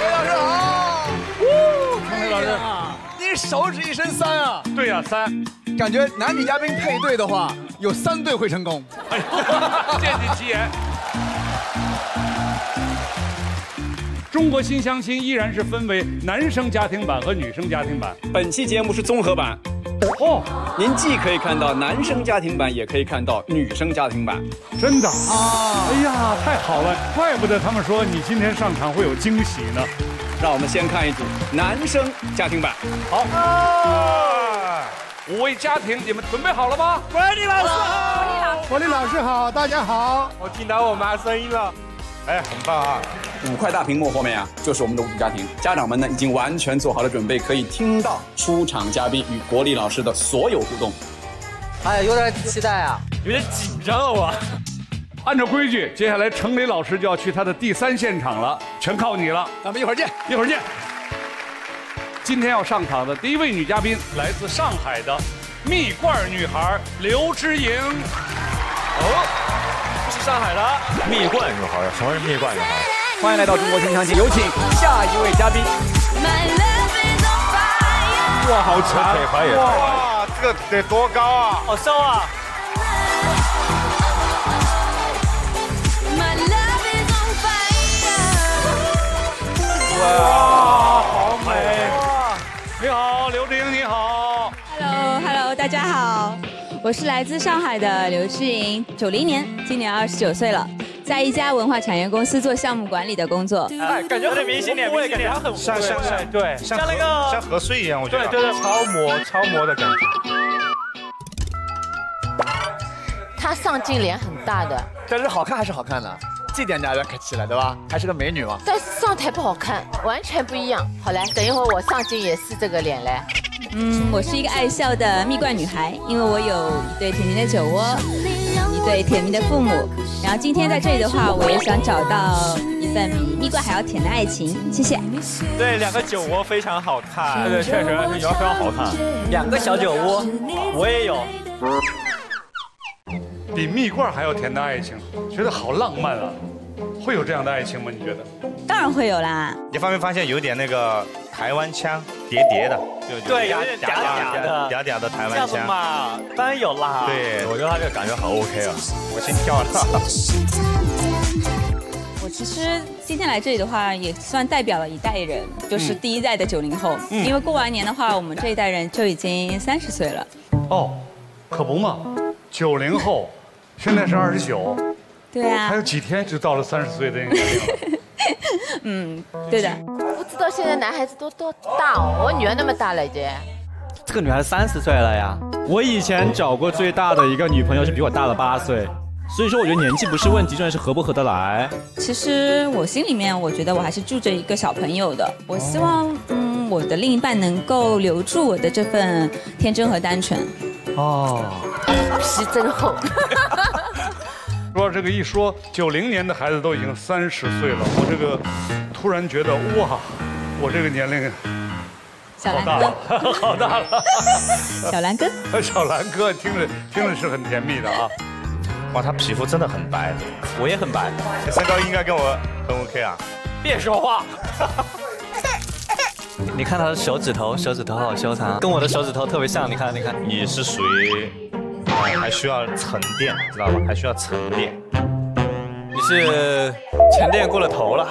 魏老师好！魏老师，你手指一伸三啊？对呀，三。感觉男女嘉宾配对的话，有三对会成功。哎呦，见你吉言。中国新相亲依然是分为男生家庭版和女生家庭版，本期节目是综合版。 哦，您既可以看到男生家庭版，也可以看到女生家庭版，真的啊！哎呀，太好了，怪不得他们说你今天上场会有惊喜呢。让我们先看一组男生家庭版。好，五位家庭，你们准备好了吗？管理老师好，管理老师好，大家好。我听到我妈声音了，哎，很棒啊！ 5块大屏幕后面啊，就是我们的5组家庭。家长们呢，已经完全做好了准备，可以听到出场嘉宾与国立老师的所有互动。哎呀，有点期待啊，有点紧张啊！我。按照规矩，接下来程磊老师就要去他的第3现场了，全靠你了。咱们一会儿见，一会儿见。今天要上场的第一位女嘉宾来自上海的蜜罐女孩刘知莹。哦，是上海的蜜罐女孩，什么是蜜罐女孩？ 欢迎来到中国新相亲，有请下一位嘉宾。哇，好强！哇，这个得多高啊！好瘦啊！哇，好美！你好，刘知莹，你好。Hello，Hello， 大家好，我是来自上海的刘知莹，90年，今年29岁了。 在一家文化产业公司做项目管理的工作，哎，感觉很明显，我也感觉他很像，对，像那个像河水一样，我觉得，对对对，超模的感觉。他上镜脸很大的，但是好看还是好看的，这点大家可气了，对吧？还是个美女嘛。但是上台不好看，完全不一样。好嘞，等一会儿我上镜也是这个脸嘞。嗯，我是一个爱笑的蜜罐女孩，因为我有一对甜甜的酒窝。 对甜蜜的父母，然后今天在这里的话，我也想找到一份比蜜罐还要甜的爱情。谢谢。对，2个酒窝非常好看，对，确实非常好看。2个小酒窝，我也有。比蜜罐还要甜的爱情，觉得好浪漫啊！会有这样的爱情吗？你觉得？当然会有啦。你发没发现有点那个台湾腔，叠叠的？ 对，有点嗲嗲的，嗲嗲的台湾腔嘛，当然有啦。对，我觉得他这个感觉好 OK 啊，我心跳了。我其实今天来这里的话，也算代表了一代人，就是第1代的90后，因为过完年的话，我们这一代人就已经30岁了。哦，可不嘛，90后，现在是29。对啊。还有几天就到了30岁的那个年龄了。嗯，对的。 不知道现在男孩子都多大哦，我女儿那么大了已经。这个女孩30岁了呀。我以前找过最大的一个女朋友是比我大了8岁，所以说我觉得年纪不是问题，重要是合不合得来。其实我心里面我觉得我还是住着一个小朋友的，我希望我的另一半能够留住我的这份天真和单纯。哦，皮真厚。说这个一说90年的孩子都已经30岁了，我这个突然觉得哇，我这个年龄好大了，好大了。小兰哥，小兰哥，听着是很甜蜜的啊。哇，他皮肤真的很白，我也很白，身高应该跟我很 OK 啊。别说话。你看他的手指头好修长，跟我的手指头特别像。你看，你是属于。 还需要沉淀，知道吧？还需要沉淀。你是沉淀过了头了，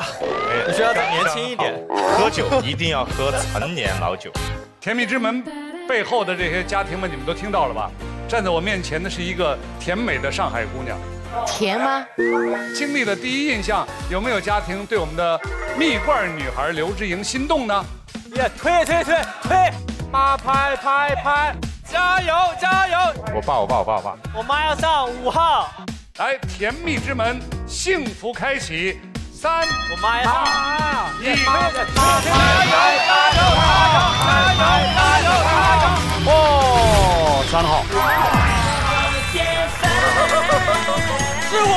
你需要年轻一点。喝酒一定要喝陈年老酒。甜蜜之门背后的这些家庭们，你们都听到了吧？站在我面前的是一个甜美的上海姑娘。甜吗？经历了第1印象，有没有家庭对我们的蜜罐女孩刘知莹心动呢？也推，八拍。 加油！我爸，我妈要上5号，来，甜蜜之门，幸福开启，3，我妈要上，2，加油！哦，3号，是我，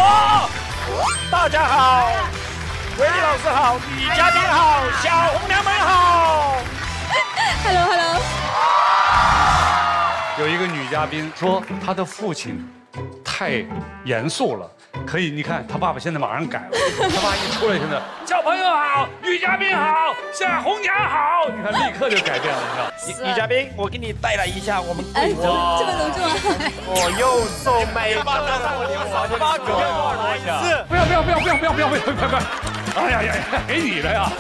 大家好，维尼老师好，女嘉宾好，小红娘们好 ，Hello。 有一个女嘉宾说，她的父亲太严肃了，可以，你看他爸爸现在马上改了，他爸一出来现在叫朋友好，女嘉宾好，夏红娘好，你看立刻就改变了，你知道？女嘉宾，我给你带来一下我们贵州，这么隆重啊！我又送美巴掌，我八九四，不要！ 哎呀呀，给你了呀！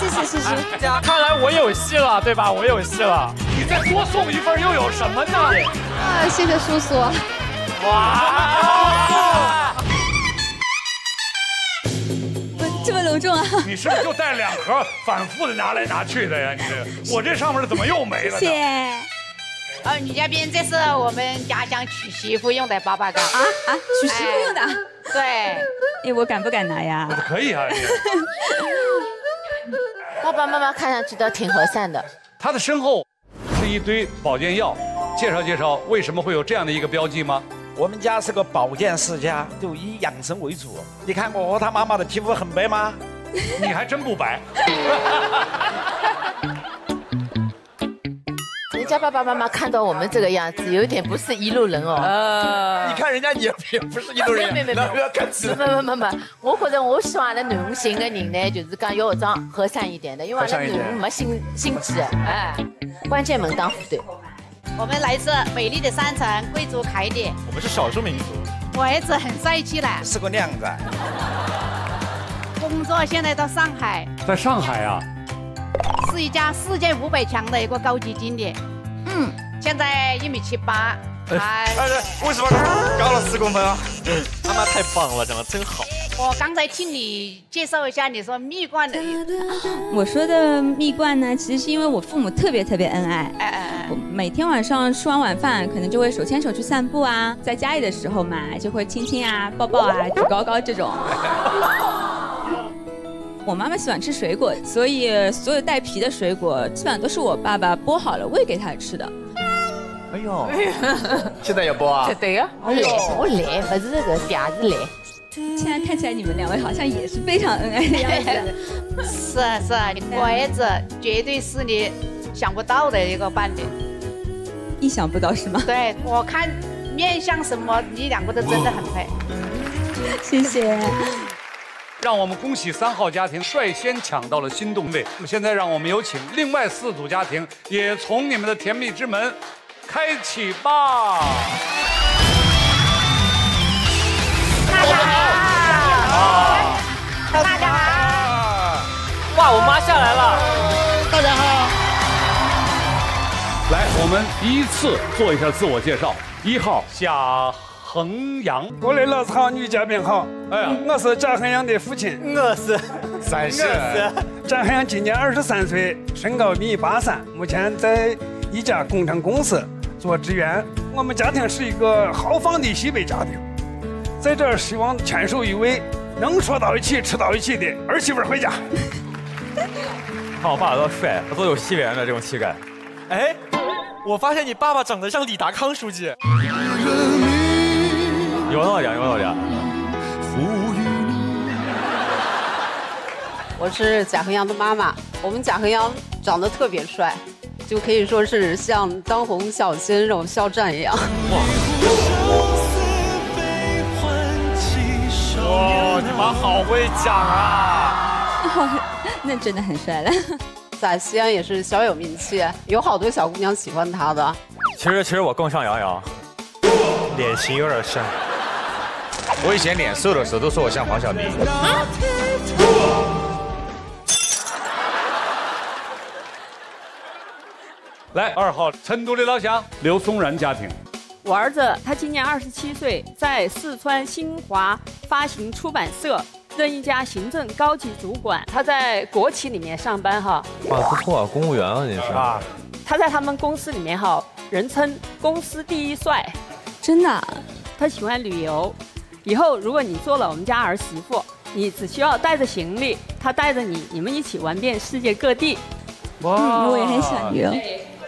是。看来我有戏了，对吧？我有戏了。你再多送一份又有什么呢？啊，谢谢叔叔。哇！这么隆重啊！你是不是就带两盒反复的拿来拿去的呀？你这，我这上面的怎么又没了？谢谢。 哦，女嘉宾，这是我们家乡娶媳妇用的粑粑糕啊！娶媳妇用的，对。哎，我敢不敢拿呀？可以啊。爸爸妈妈看上去都挺和善的。他的身后是一堆保健药，介绍介绍为什么会有这样的一个标记吗？我们家是个保健世家，就以养生为主。你看我和他妈妈的皮肤很白吗？你还真不白。人家爸爸妈妈看到我们这个样子，有点不是一路人哦。你看人家也不是一路人。没。我觉得我希望阿拉南湖寻个人呢，就是讲要张和善一点的，因为阿拉南湖没心机，哎，关键门当户对。我们来自美丽的山城贵州凯里。我们是少数民族。我儿子很帅气的。是个靓仔。工作现在到上海。在上海啊。是一家世界500强的一个高级经理。 嗯，现在1.78米，为什么高了4公分啊？妈妈太棒了，长得真好。我刚才听你介绍一下，你说蜜罐的，我说的蜜罐呢，其实是因为我父母特别恩爱，我每天晚上吃完晚饭，可能就会手牵手去散步啊，在家里的时候嘛，就会亲亲啊、抱抱啊、举高高这种。我妈妈喜欢吃水果，所以所有带皮的水果基本上都是我爸爸剥好了喂给她吃的。哎呦，现在也剥啊？对呀。哎呦，我懒，不是这个嗲是懒。现在看起来你们两位好像也是非常恩爱的样子。是，我儿子绝对是你想不到的一个伴侣。意想不到是吗？对，我看面相什么，你两个都真的很配。谢谢。 让我们恭喜3号家庭率先抢到了心动位。现在让我们有请另外4组家庭，也从你们的甜蜜之门开启吧。大家好！哇，我妈下来了。大家好。来，我们依次做一下自我介绍。1号夏。 衡阳，各位老师好，女嘉宾好。哎呀，我是贾衡阳的父亲，我是山西人。贾衡阳今年23岁，身高1.83米，目前在一家工程公司做职员。我们家庭是一个豪放的西北家庭，在这儿希望牵手一位能说到一起、吃到一起的儿媳妇回家。看我爸多帅，他都有西北人的这种气概。哎，我发现你爸爸长得像李达康书记。 有道理。我是贾衡阳的妈妈，我们贾衡阳长得特别帅，就可以说是像当红小鲜肉肖战一样。哇！你妈好会讲啊！那真的很帅了。在西安也是小有名气，有好多小姑娘喜欢他的。其实我更像杨洋，脸型有点像。 我以前脸瘦的时候都说我像黄晓明。啊、来，2号成都李老乡刘松然家庭。我儿子他今年27岁，在四川新华发行出版社任一家行政高级主管。他在国企里面上班哈。哇，不错啊，公务员啊，你是啊。他在他们公司里面哈，人称公司第1帅。真的、啊。他喜欢旅游。 以后如果你做了我们家儿媳妇，你只需要带着行李，她带着你，你们一起玩遍世界各地。哇、我也很想旅游。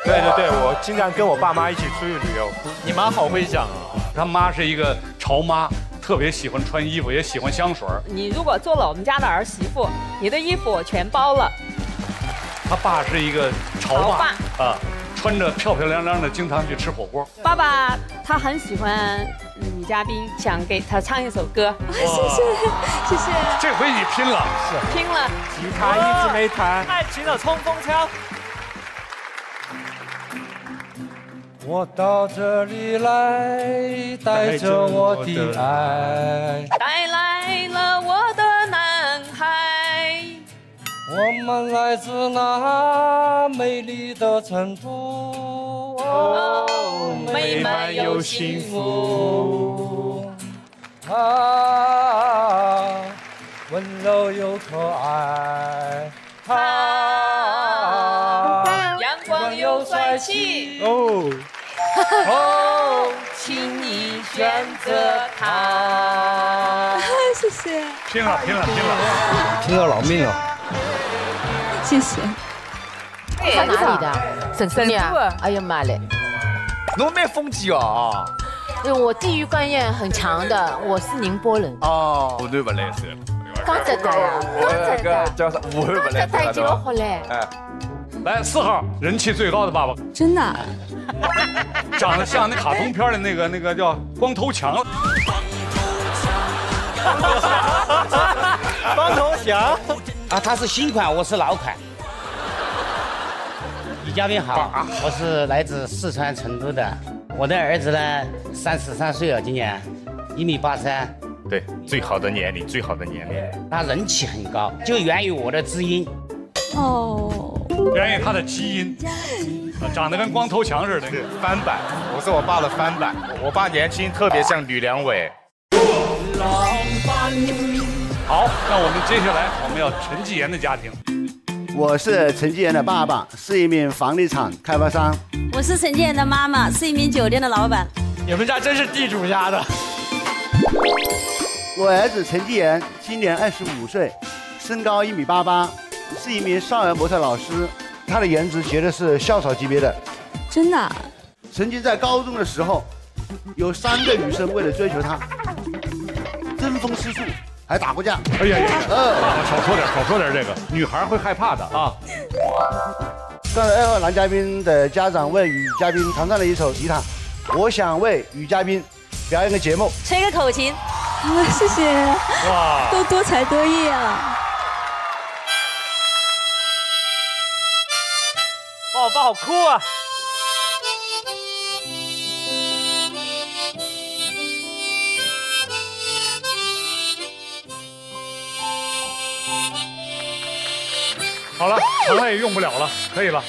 对，我经常跟我爸妈一起出去旅游。你妈好会讲啊！她妈是一个潮妈，特别喜欢穿衣服，也喜欢香水。你如果做了我们家的儿媳妇，你的衣服我全包了。她爸是一个潮爸啊。穿着漂漂亮亮的，经常去吃火锅。爸爸他很喜欢女嘉宾，想给他唱一首歌。谢谢，谢谢。这回你拼了，是拼了。吉他一直没弹。爱情的冲锋枪。我到这里来，带着我的爱，带来了我的男孩。我们来自那美丽的成都，哦，美满又幸福。啊，温柔又可爱。啊，阳光又帅气。哦。 哦，请你选择他。谢谢。拼了，拼了，拼了！拼了老命了。谢谢。在哪里的？成都啊！哎呀妈嘞！侬蛮风纪哦。因为我地域观念很强的，我是宁波人。哦，武汉不来是？刚才的呀，刚才的。叫啥？武汉不来。刚才已经老好嘞。哎，来4号，人气最高的爸爸。真的。 长得像那卡通片的那个叫光头强，光头强啊，他是新款，我是老款。李嘉宾好，我是来自四川成都的，我的儿子呢33岁了，今年1.83米，对，最好的年龄，最好的年龄，他人气很高，就源于我的知音。哦，源于他的基因。 长得跟光头强似的，是翻版。我是我爸的翻版。我爸年轻特别像吕良伟。好，那我们接下来我们要陈纪言的家庭。我是陈纪言的爸爸，是一名房地产开发商。我是陈纪言的妈妈，是一名酒店的老板。你们家真是地主家的。我儿子陈纪言今年25岁，身高1.88米，是一名少儿模特老师。 他的颜值绝对是校草级别的，真的。曾经在高中的时候，有3个女生为了追求他，争风吃醋，还打过架。哎呀，少说点，少说点这个，女孩会害怕的啊。刚才2号男嘉宾的家长为女嘉宾弹唱了一首吉他，我想为女嘉宾表演个节目，吹个口琴。啊，谢谢。哇，都多才多艺啊。 我爸好酷啊！好了，长了也用不了了，可以了。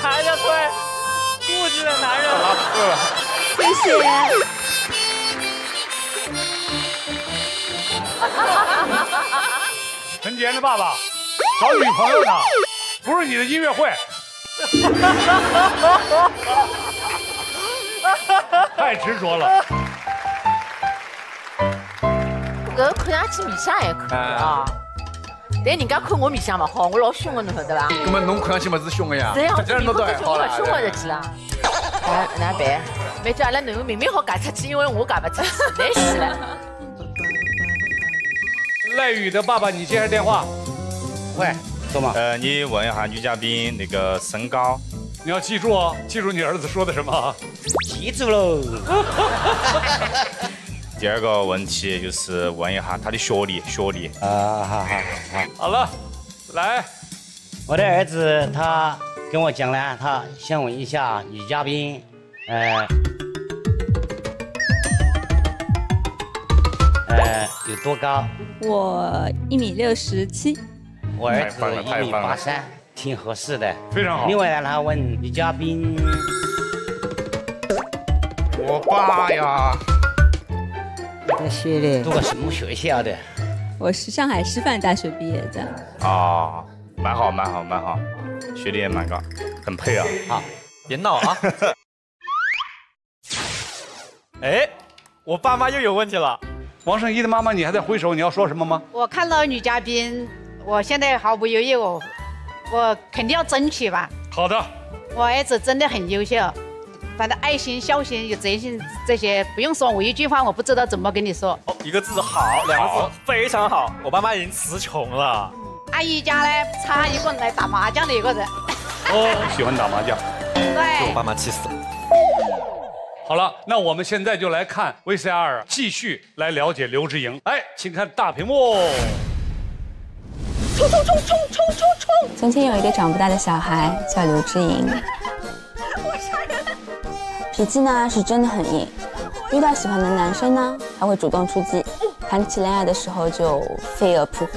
还在推，固执的男人。谢谢。 陈纪言的爸爸找女朋友呢，不是你的音乐会，太执着了。搿看上去面相还可以啊，但人家看我面相勿好，我老凶的，侬晓得伐？那么侬看上去勿是凶的呀？对呀，这人都太好了，凶勿得去了。哎，哪办？没叫阿拉囡恩明明好嫁出去，因为我嫁勿出去，难死了。 赖宇的爸爸，你接下电话。喂，说嘛？你问一下女嘉宾那个身高，你要记住哦，记住你儿子说的什么。记住喽。第二个问题就是问一下他的学历。啊，好了，来，我的儿子他跟我讲了，他想问一下女嘉宾，有多高？我1.67米。我儿子1.83米，挺合适的，非常好。另外呢，他问女嘉宾，我爸呀，你的学历读过什么学校的？我是上海师范大学毕业的。哦，蛮好，蛮好，蛮好，学历也蛮高，很配啊。好，别闹啊！哎，我爸妈又有问题了。 王圣依的妈妈，你还在挥手，你要说什么吗？我看到女嘉宾，我现在毫不犹豫，我肯定要争取吧。好的，我儿子真的很优秀，反正爱心、孝心、有责任心这些不用说，我一句话我不知道怎么跟你说。哦，一个字好，两个字非常好。我爸妈已经词穷了。阿姨家呢，差一个来打麻将的一个人。哦，喜欢打麻将，被我爸妈气死了。好了，那我们现在就来看 VCR， 继续来了解刘知莹。哎，请看大屏幕。 冲冲冲冲冲冲冲！从前有一个长不大的小孩叫刘知莹，我杀人！脾气呢是真的很硬，遇到喜欢的男生呢，他会主动出击，谈起恋爱的时候就飞蛾扑火，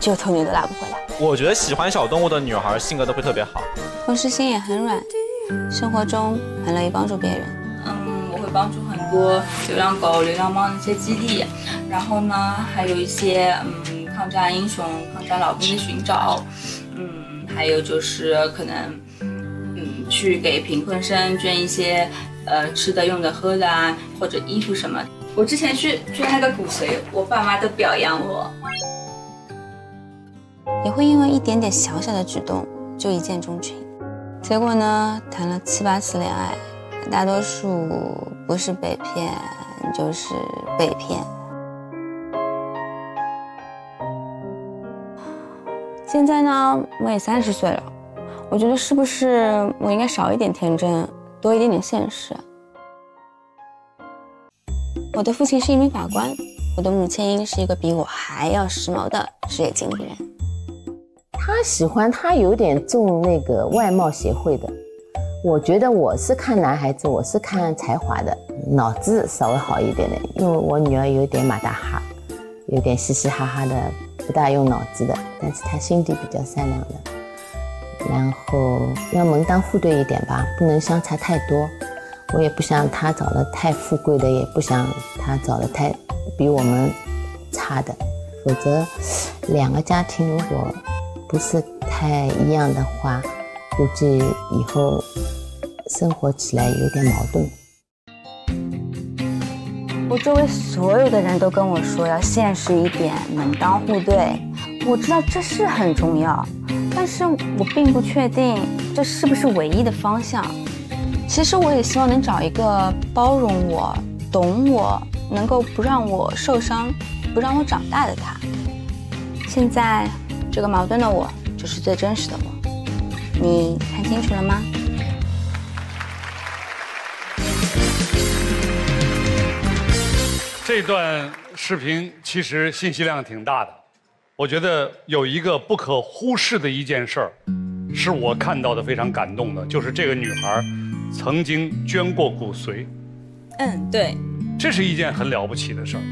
这个头牛都拉不回来。我觉得喜欢小动物的女孩性格都会特别好，同时心也很软，生活中很乐意帮助别人。我会帮助很多流浪狗、流浪猫的一些基地，然后呢，还有一些抗战英雄、抗战老兵的寻找，还有就是可能，去给贫困生捐一些，吃的、用的、喝的啊，或者衣服什么。我之前去捐那个骨髓，我爸妈都表扬我。也会因为一点点小小的举动就一见钟情，结果呢，谈了7、8次恋爱，大多数不是被骗就是被骗。 现在呢，我也30岁了，我觉得是不是我应该少一点天真，多一点点现实？我的父亲是一名法官，我的母亲是一个比我还要时髦的职业经理人。他有点中那个外貌协会的，我觉得我是看男孩子，我是看才华的，脑子稍微好一点的，因为我女儿有点马大哈，有点嘻嘻哈哈的。 不大用脑子的，但是他心地比较善良的，然后要门当户对一点吧，不能相差太多。我也不想他找了太富贵的，也不想他找了太比我们差的，否则两个家庭如果不是太一样的话，估计以后生活起来有点矛盾。我周围所有的人都跟我说要现实一点，门当户对。我知道这是很重要，但是我并不确定这是不是唯一的方向。其实我也希望能找一个包容我、懂我、能够不让我受伤、不让我长大的他。现在这个矛盾的我，就是最真实的我。你看清楚了吗？ 这段视频其实信息量挺大的，我觉得有一个不可忽视的一件事儿，是我看到的非常感动的，就是这个女孩曾经捐过骨髓。对，这是一件很了不起的事儿，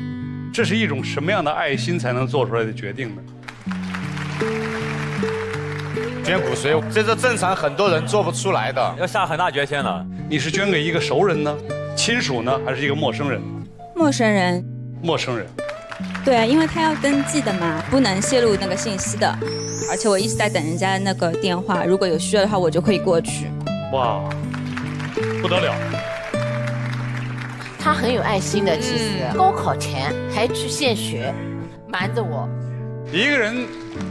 这是一种什么样的爱心才能做出来的决定呢？捐骨髓，这是正常很多人做不出来的，要下很大决心了。你是捐给一个熟人呢，亲属呢，还是一个陌生人？ 陌生人，对啊，因为他要登记的嘛，不能泄露那个信息的。而且我一直在等人家那个电话，如果有需要的话，我就可以过去。哇，不得了！他很有爱心的，其实高考前还去献血，瞒着我。一个人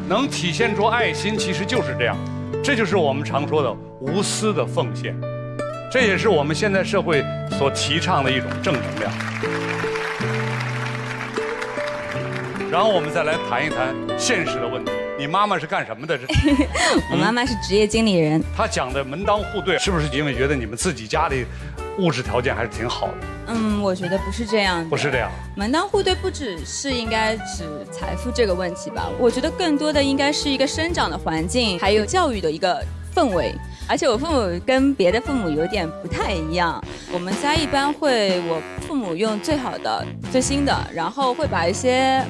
能体现出爱心，其实就是这样，这就是我们常说的无私的奉献。 这也是我们现在社会所提倡的一种正能量。然后我们再来谈一谈现实的问题。你妈妈是干什么的？我妈妈是职业经理人。她讲的门当户对，是不是因为觉得你们自己家里物质条件还是挺好的？我觉得不是这样。不是这样。门当户对不只是应该指财富这个问题吧？我觉得更多的应该是一个生长的环境，还有教育的一个氛围。 而且我父母跟别的父母有点不太一样，我们家一般会我父母用最好的、最新的，然后会把一些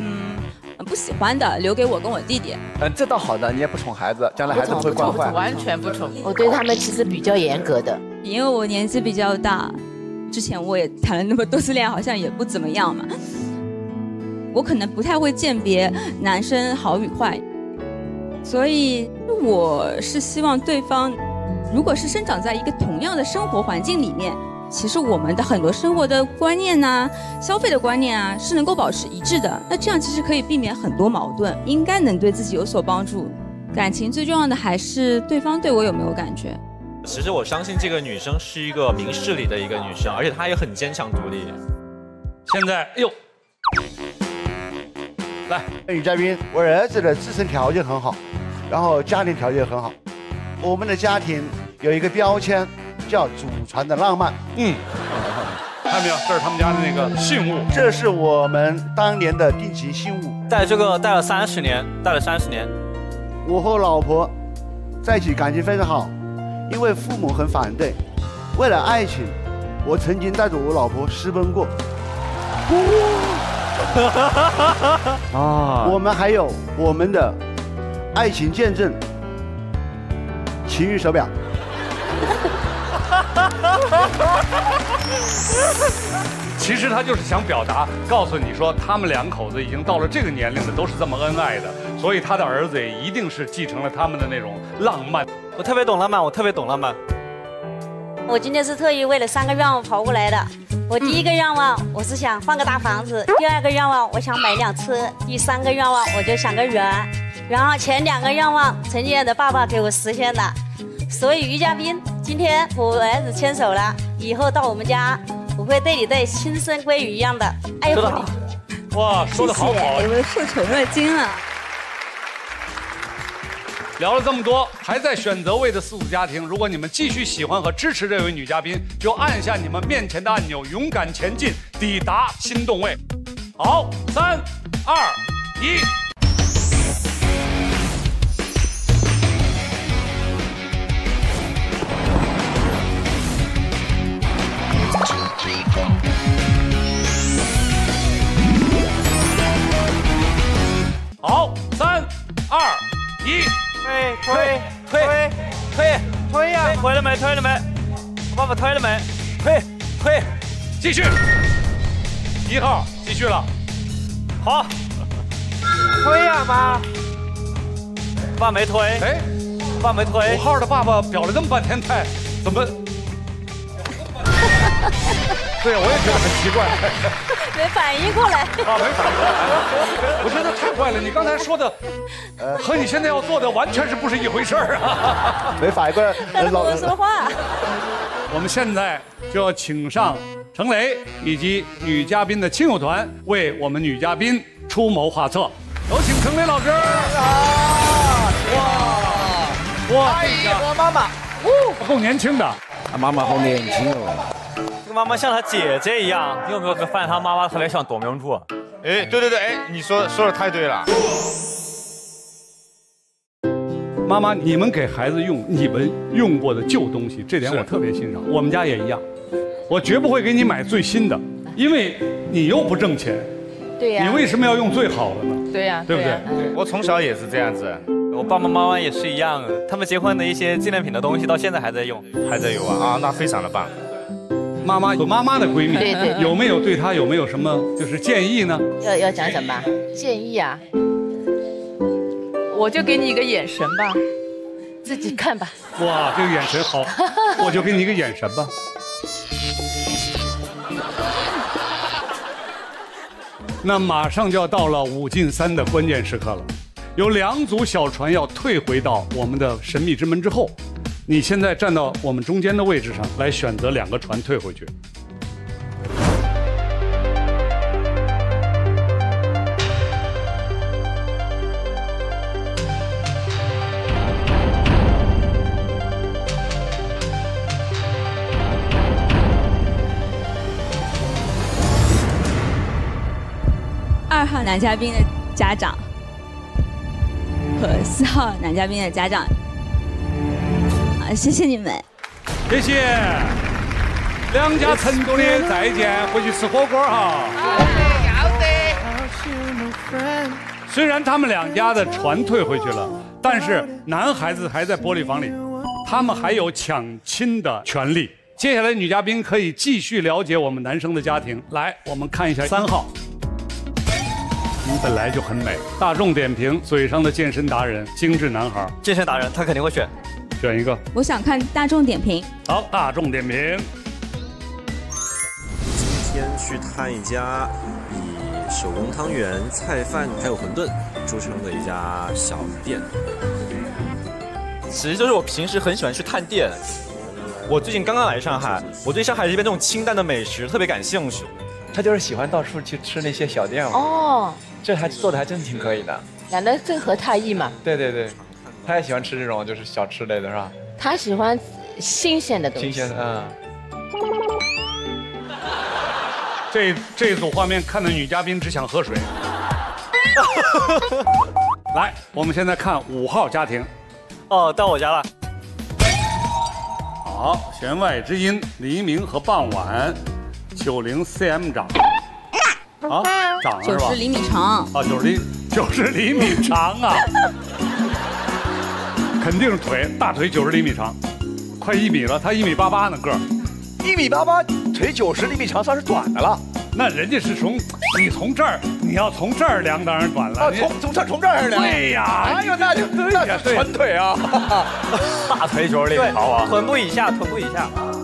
不喜欢的留给我跟我弟弟。这倒好的，你也不宠孩子，将来孩子会惯坏。完全不宠。我对他们其实比较严格的，因为我年纪比较大，之前我也谈了那么多次恋爱，好像也不怎么样嘛。我可能不太会鉴别男生好与坏，所以我是希望对方。 如果是生长在一个同样的生活环境里面，其实我们的很多生活的观念呐、消费的观念啊，是能够保持一致的。那这样其实可以避免很多矛盾，应该能对自己有所帮助。感情最重要的还是对方对我有没有感觉。其实我相信这个女生是一个明事理的一个女生，而且她也很坚强独立。现在，哎呦。来，女嘉宾，我儿子的自身条件很好，然后家庭条件很好。我们的家庭有一个标签叫“祖传的浪漫”。嗯，看到没有？这是他们家的那个信物，这是我们当年的定情信物。带这个带了30年，带了30年。我和老婆在一起感情非常好，因为父母很反对。为了爱情，我曾经带着我老婆私奔过。 啊！我们还有我们的爱情见证、情欲手表。其实他就是想表达，告诉你说，他们两口子已经到了这个年龄了，都是这么恩爱的，所以他的儿子也一定是继承了他们的那种浪漫。我特别懂浪漫，我特别懂浪漫。我今天是特意为了3个愿望跑过来的。 我第一个愿望，我是想换个大房子；第二个愿望，我想买辆车；第三个愿望，我就想个圆。然后前2个愿望，陈建远的爸爸给我实现了。所以于嘉宾，今天我儿子牵手了，以后到我们家，我会对你对亲生闺女一样的爱护你。哇，说得好好，你们受宠若惊啊！聊了这么多，还在选择位的4组家庭，如果你们继续喜欢和支持这位女嘉宾，就按下你们面前的按钮，勇敢前进，抵达心动位。好，3、2、1。好，3、2、1。 推呀！推了没？推了没？我爸爸推了没？推，继续。1号继续了。好，推呀妈！爸没推。哎，爸没推。5号的爸爸表了这么半天态，怎么？对呀，我也觉得很奇怪。没反应过来。啊，没反应过来。我觉得太快了，你刚才说的。 和你现在要做的完全是不是一回事儿啊！没反应过来，老人说话。我们现在就要请上程雷以及女嘉宾的亲友团，为我们女嘉宾出谋划策。有请程雷老师。哇！哇！阿姨和妈妈，够年轻的。妈妈好年轻哦。这个妈妈像她姐姐一样，你有没有发现她妈妈特别像董明珠？哎，对对对，哎，你说的太对了。 妈妈，你们给孩子用你们用过的旧东西，这点我特别欣赏。我们家也一样，我绝不会给你买最新的，因为你又不挣钱。对呀。你为什么要用最好的呢？对呀，对不对？我从小也是这样子，我爸爸妈妈也是一样，他们结婚的一些纪念品的东西到现在还在用，还在用啊！啊，那非常的棒。妈妈和妈妈的闺蜜，对对，有没有对她有没有什么就是建议呢？要讲什么建议啊？ 我就给你一个眼神吧，自己看吧。哇，这个眼神好，我就给你一个眼神吧。那马上就要到了5进3的关键时刻了，有2组小船要退回到我们的神秘之门之后，你现在站到我们中间的位置上来选择2个船退回去。 2号男嘉宾的家长和4号男嘉宾的家长，啊，谢谢你们，谢谢。两家成都的再见，回去吃火锅哈。好的，好的。虽然他们2家的船退回去了，但是男孩子还在玻璃房里，他们还有抢亲的权利。接下来女嘉宾可以继续了解我们男生的家庭。来，我们看一下3号。 你本来就很美，大众点评嘴上的健身达人，精致男孩，健身达人，他肯定会选一个。我想看大众点评。好，大众点评。今天去探一家以手工汤圆、菜饭还有馄饨著称的一家小店，其实就是我平时很喜欢去探店。我最近刚刚来上海，我对上海这边这种清淡的美食特别感兴趣。他就是喜欢到处去吃那些小店嘛。哦。这还做的还真挺可以的。懒得正合他意嘛。对对对，他也喜欢吃这种就是小吃类的是吧？他喜欢新鲜的东西。新鲜的，嗯。这组画面看的女嘉宾只想喝水。来，我们现在看5号家庭。哦，到我家了。 好，弦外之音，黎明和傍晚，90 cm 长，啊，长是吧？90厘米长啊，90厘米长啊，肯定是腿，大腿90厘米长，快1米了，他1.88米呢个儿，1.88米，腿90厘米长算是短的了。那人家是从你从这儿，你要从这儿量当然短了，啊，从这儿量，对呀，哎呦那就对呀，臀腿啊。大腿90厘米长啊，臀部以下。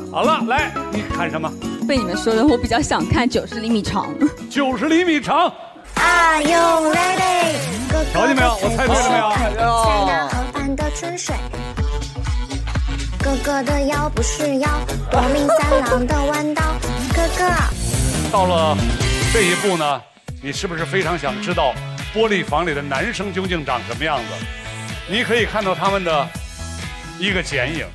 好了，来，你看什么？被你们说的，我比较想看90厘米长。90厘米长。啊，用来嘞！瞧见没有？我猜对了没有？菜刀和饭的春水，哥哥的腰不是腰，亡命三郎的弯刀，哥哥。到了这一步呢，你是不是非常想知道玻璃房里的男生究竟长什么样子？你可以看到他们的一个剪影。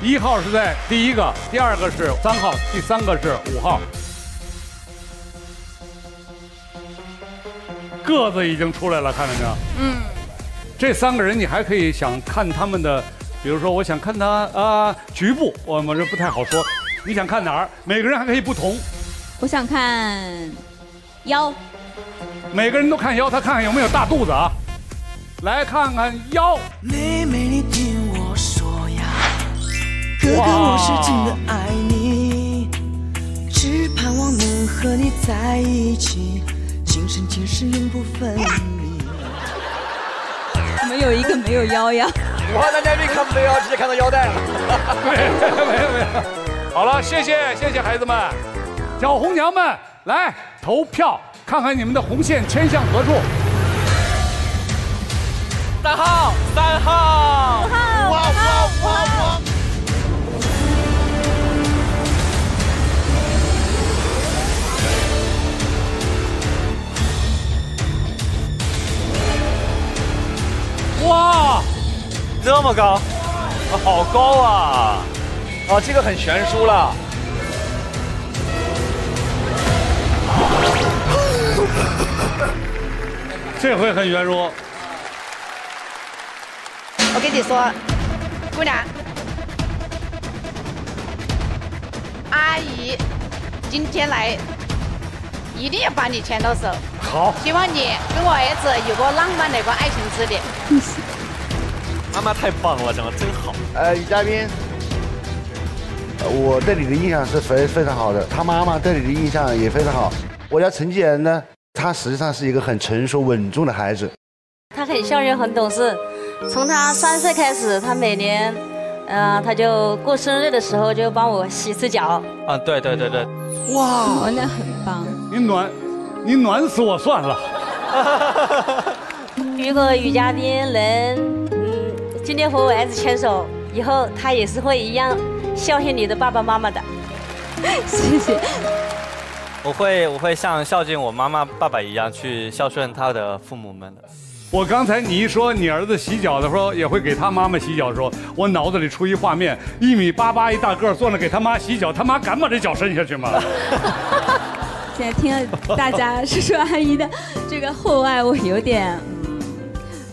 1号是在第一个，2个是3号，3个是5号。个子已经出来了，看到没有？嗯。这3个人你还可以想看他们的，比如说我想看他局部，我这不太好说。你想看哪儿？每个人还可以不同。我想看腰。每个人都看腰，他看看有没有大肚子啊。 来看看腰。妹妹，你听我说呀，哥哥，我是真的爱你，只盼望能和你在一起，今生今世永不分离。怎么有一个没有腰呀？5号男嘉宾看不到腰，直接看到腰带了。没有。好了，谢谢孩子们，小红娘们来投票，看看你们的红线牵向何处。 3号，3号，5号，5号，哇，这么高，好高啊！啊，这个很悬殊了。这回很悬殊。 我跟你说，姑娘，阿姨今天来，一定要把你牵到手。好，希望你跟我儿子有个浪漫的、有个爱情之旅。妈妈太棒了，长得真好。女嘉宾，我对你的印象是非常好的，她妈妈对你的印象也非常好。我家陈继言呢，他实际上是一个很成熟稳重的孩子，他很孝顺，很懂事。 从他3岁开始，他每年，他就过生日的时候就帮我洗次脚。啊，对。哇，那很棒。你暖死我算了。如果女嘉宾能，今天和我儿子牵手，以后他也是会一样孝敬你的爸爸妈妈的。谢谢。我会像孝敬我妈妈、爸爸一样去孝顺他的父母们的。 我刚才你一说你儿子洗脚的时候，也会给他妈妈洗脚的时候，我脑子里出一画面：1.88米一大个坐那给他妈洗脚，他妈敢把这脚伸下去吗？现在听了大家叔叔阿姨的这个厚爱，我有点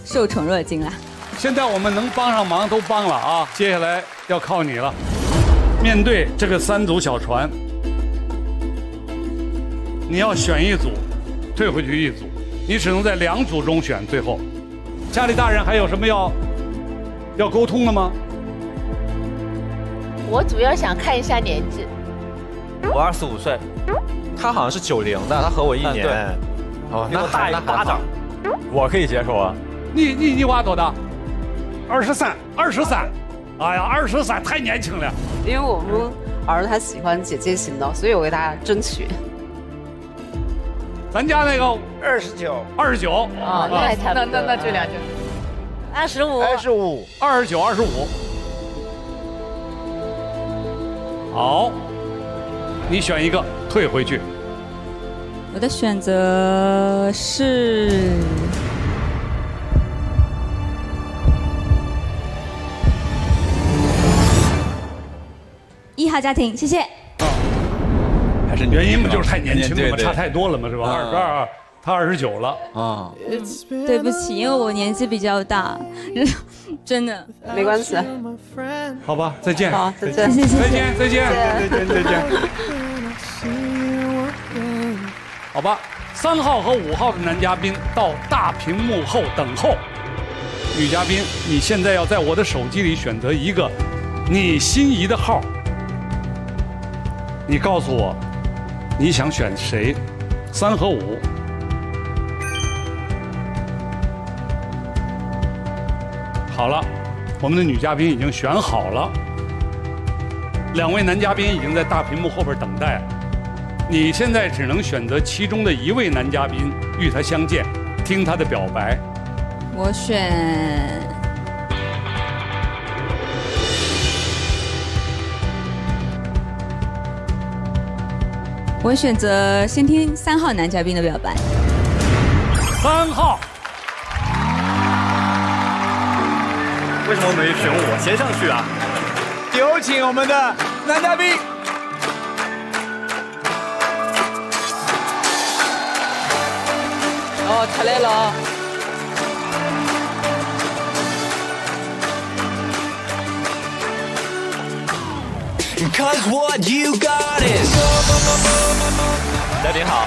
受宠若惊了。现在我们能帮上忙都帮了啊，接下来要靠你了。面对这个3组小船，你要选一组，退回去一组。 你只能在2组中选最后。家里大人还有什么要沟通的吗？我主要想看一下年纪。我25岁，他好像是90的，他和我1年。哦，那大1巴掌，我可以接受啊。你娃多大？23。哎呀，23太年轻了。因为我们儿子他喜欢姐姐型的，所以我给他争取。 咱家那个29啊，那还差不多。那这俩就25、29、25。好，你选一个退回去。我的选择是一号家庭，谢谢。还是原因不就是太年轻了吗？差太多了嘛，是吧？22。 他29了啊！对不起，因为我年纪比较大，真的没关系。好吧，再见。好，再见，再见。好吧，3号和5号的男嘉宾到大屏幕后等候。女嘉宾，你现在要在我的手机里选择一个你心仪的号。你告诉我，你想选谁？3和5。 好了，我们的女嘉宾已经选好了，2位男嘉宾已经在大屏幕后边等待。你现在只能选择其中的1位男嘉宾，与他相见，听他的表白。我选我选择先听3号男嘉宾的表白。3号。 为什么没选我先上去啊？有请我们的男嘉宾。哦，出来了。嘉宾好。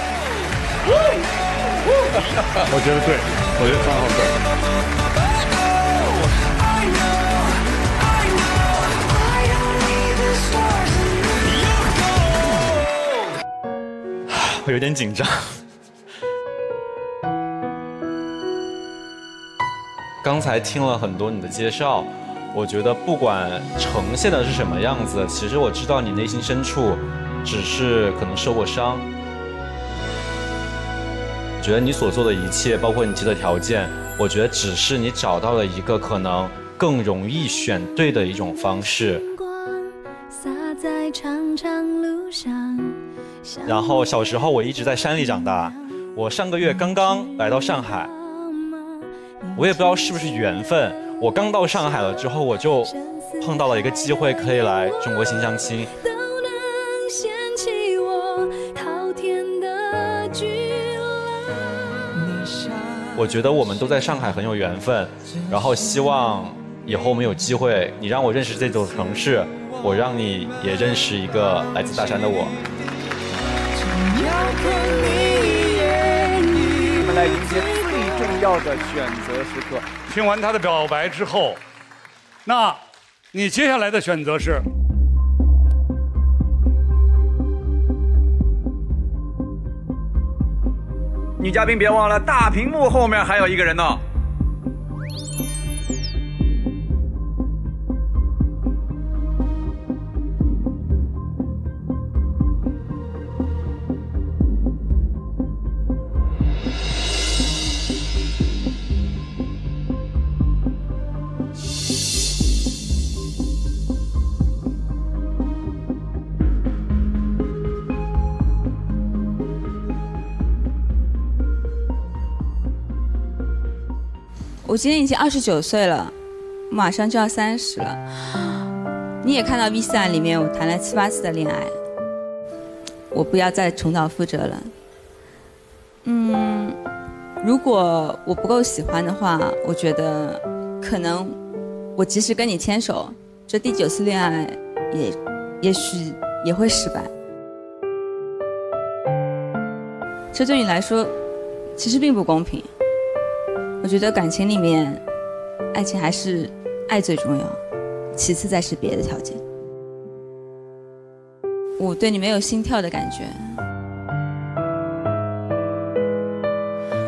我觉得对，我觉得3号对。 我有点紧张。刚才听了很多你的介绍，我觉得不管呈现的是什么样子，其实我知道你内心深处只是可能受过伤。我觉得你所做的一切，包括你提的条件，我觉得只是你找到了一个可能更容易选对的一种方式。 然后小时候我一直在山里长大，我上个月刚刚来到上海，我也不知道是不是缘分，我刚到上海了之后，我就碰到了一个机会，可以来中国新相亲。我觉得我们都在上海很有缘分，然后希望以后我们有机会，你让我认识这座城市，我让你也认识一个来自大山的我。 我们来迎接最重要的选择时刻。听完他的表白之后，那你接下来的选择是？女嘉宾别忘了，大屏幕后面还有一个人呢。我今年已经29岁了，马上就要30了。你也看到 V4里面我谈了7、8次的恋爱，我不要再重蹈覆辙了。如果我不够喜欢的话，我觉得可能我即使跟你牵手，这第9次恋爱也许也会失败。这对你来说其实并不公平。 我觉得感情里面，爱情还是爱最重要，其次再是别的条件。我对你没有心跳的感觉。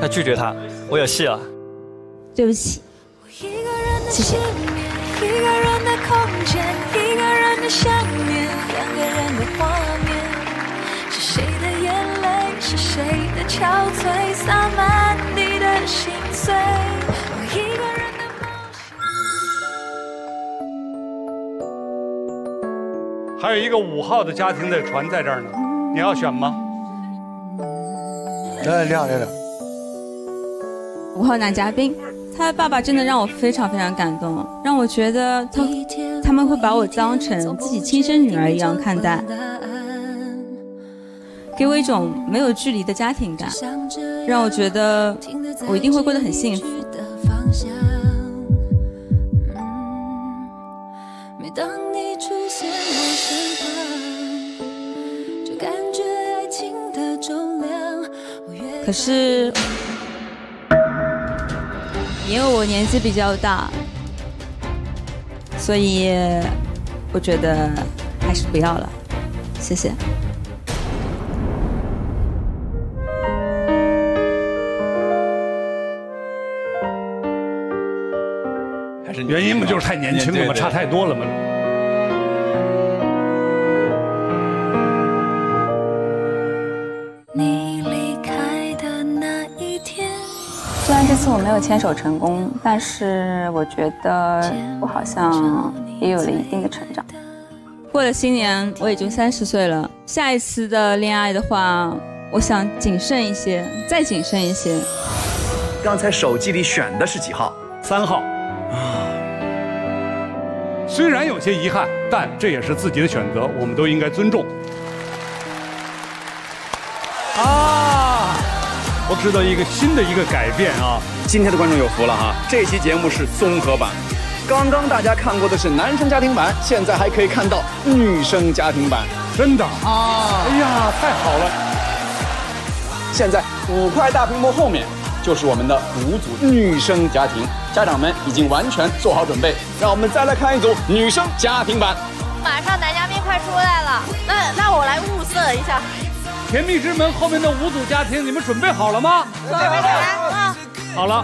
他拒绝他，我有戏了。对不起，谢谢。心碎，我一个人的梦想。还有一个5号的家庭在船在这儿呢，你要选吗？来，你好，你好。5号男嘉宾，他的爸爸真的让我非常非常感动，让我觉得他们会把我当成自己亲生女儿一样看待，给我一种没有距离的家庭感，让我觉得我一定会过得很幸福。每当你出现我身旁，就感觉爱情的重量。可是，因为我年纪比较大，所以我觉得还是不要了。谢谢。原因不就是太年轻了吗？差太多了吗？你离开的那一天，虽然这次我没有牵手成功，但是我觉得我好像也有了一定的成长。过了新年，我已经30岁了。下一次的恋爱的话，我想谨慎一些，再谨慎一些。刚才手机里选的是几号？3号。虽然有些遗憾，但这也是自己的选择，我们都应该尊重。啊，我知道一个新的一个改变啊！今天的观众有福了哈，这期节目是综合版，刚刚大家看过的是男生家庭版，现在还可以看到女生家庭版，真的啊！哎呀，太好了！现在5块大屏幕后面。就是我们的5组女生家庭，家长们已经完全做好准备，让我们再来看一组女生家庭版。马上男嘉宾快出来了，那我来物色一下。甜蜜之门后面的5组家庭，你们准备好了吗？准备好了。好了，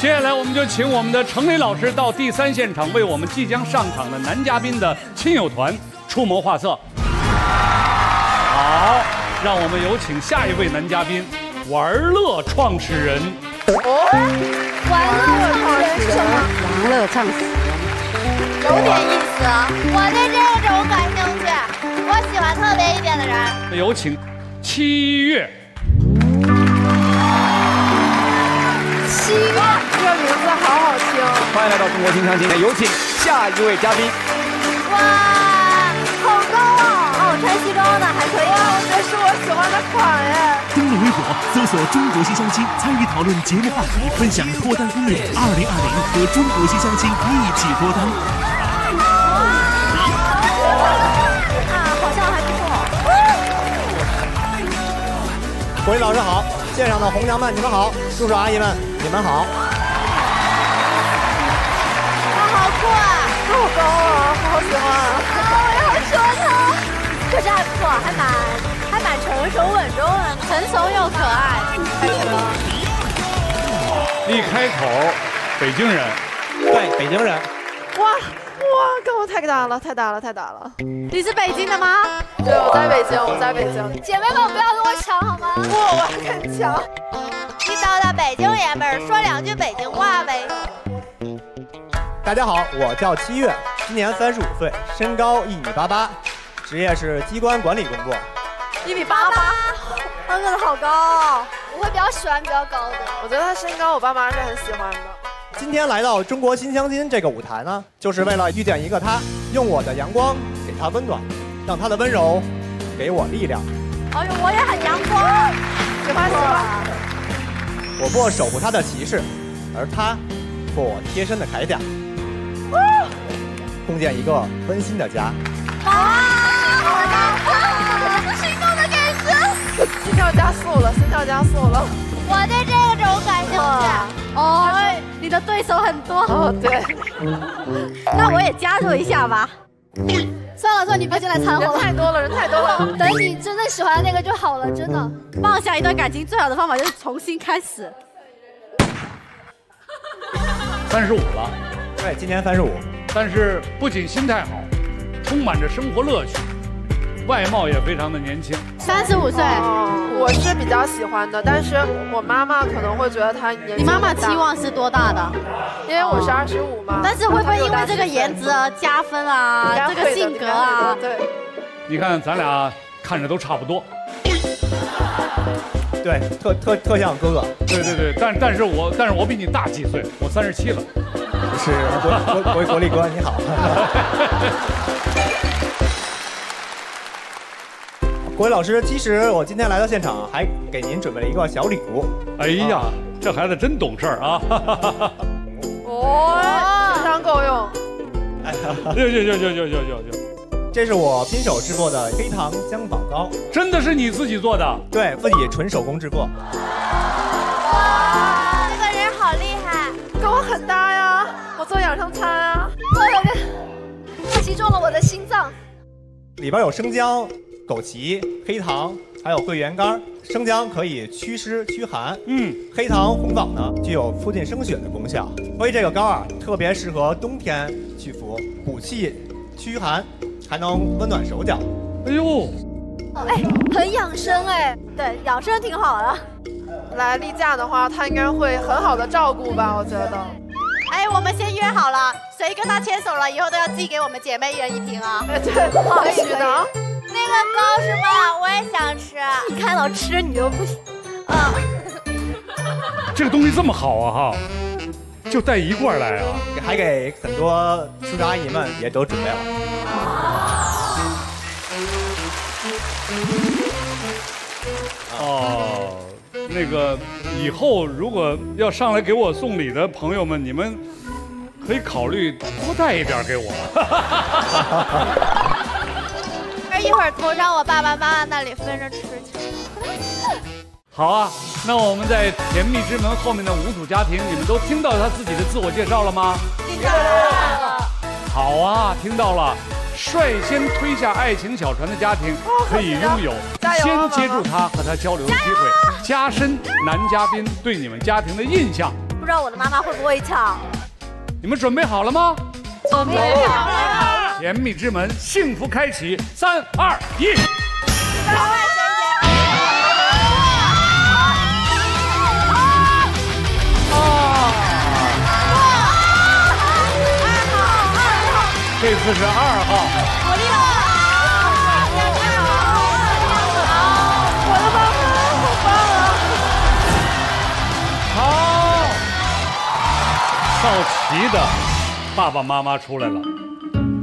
接下来我们就请我们的程磊老师到第3现场，为我们即将上场的男嘉宾的亲友团出谋划策。好，让我们有请下一位男嘉宾。玩乐创始人，玩乐创始人是什么？玩乐创始人，有点意思啊！我对这种感兴趣，我喜欢特别一点的人。有请7月。7月，这个名字好好听。欢迎来到中国新唱经典，有请下一位嘉宾。哇，好高啊！哦，穿西装的还可以。哇，这是我喜欢的款哎。登录微博，搜索“中国新相亲”，参与讨论节目话题，分享脱单攻略。2020和中国新相亲一起脱单。啊，好像还不错。各位老师好，现场的红娘们你们好，叔叔阿姨们你们好。他好酷啊！好高啊！好喜欢啊！啊，我要说他，可是还不错，还蛮成熟稳重的，成熟又可爱。一开口，北京人，对，北京人。哇，跟我太搭了，太搭了。你是北京的吗？对，我在北京。姐妹们不要跟我抢好吗？不，我很强。一到了北京爷们儿，说两句北京话呗。大家好，我叫7月，今年35岁，身高1.88米，职业是机关管理工作。1.88米，他个子好高哦。我会比较喜欢比较高的，我觉得他身高我爸妈是很喜欢的。今天来到中国新相亲这个舞台呢，就是为了遇见一个他，用我的阳光给他温暖，让他的温柔给我力量。哎呦，我也很阳光，喜欢。我不守护他的骑士，而他做我贴身的铠甲，共建一个温馨的家。心跳加速了！我对这种感兴趣。哦，你的对手很多。哦，对。那我也加入一下吧。算了，你别进来掺和了。人太多了。等你真正喜欢那个就好了，真的。放下一段感情最好的方法就是重新开始。35了，对，今年35。但是不仅心态好，充满着生活乐趣。外貌也非常的年轻，35岁，我是比较喜欢的，但是我妈妈可能会觉得她年纪。你妈妈期望是多大的？因为我是25嘛。但是会不会因为这个颜值啊加分啊，这个性格啊？对。你看咱俩看着都差不多。对，特像哥哥。对对对，但是我比你大几岁，我37了。不是，国立哥你好。国立老师，其实我今天来到现场，还给您准备了一个小礼物。哎呀，这孩子真懂事儿啊！哦，非常够用。哎呀，有。 这是我亲手制作的黑糖姜宝糕，真的是你自己做的？对，自己纯手工制作。哇，这个人好厉害，跟我很搭呀！我做养生餐啊，做了个，击中了我的心脏。里边有生姜、枸杞、黑糖，还有桂圆干。生姜可以祛湿驱寒，黑糖红枣呢具有促进生血的功效，所以这个糕啊特别适合冬天去服，补气驱寒。 还能温暖手脚。哎呦，哎，很养生哎，对，养生挺好的。来例假的话，他应该会很好的照顾吧，我觉得。哎，我们先约好了，谁跟他牵手了，以后都要寄给我们姐妹一人一瓶啊。对，可以的。那个糕是吧？我也想吃。你看到吃你就不行。啊。这个东西这么好啊哈，就带一罐来啊，还给很多叔叔阿姨们也都准备了。 哦，那个以后如果要上来给我送礼的朋友们，你们可以考虑多带一点给我。一会儿投上我爸爸妈妈那里分着吃去。好啊，那我们在《甜蜜之门》后面的无土家庭，你们都听到他自己的自我介绍了吗？听到了。好啊，听到了。 率先推下爱情小船的家庭，可以拥有先接住他和他交流的机会，加深男嘉宾对你们家庭的印象。不知道我的妈妈会不会唱？你们准备好了吗？准备好了。甜蜜之门，幸福开启，3、2、1。啊！ 这次是2号，好厉害！我的妈妈，好棒啊！好，到齐的爸爸妈妈出来了，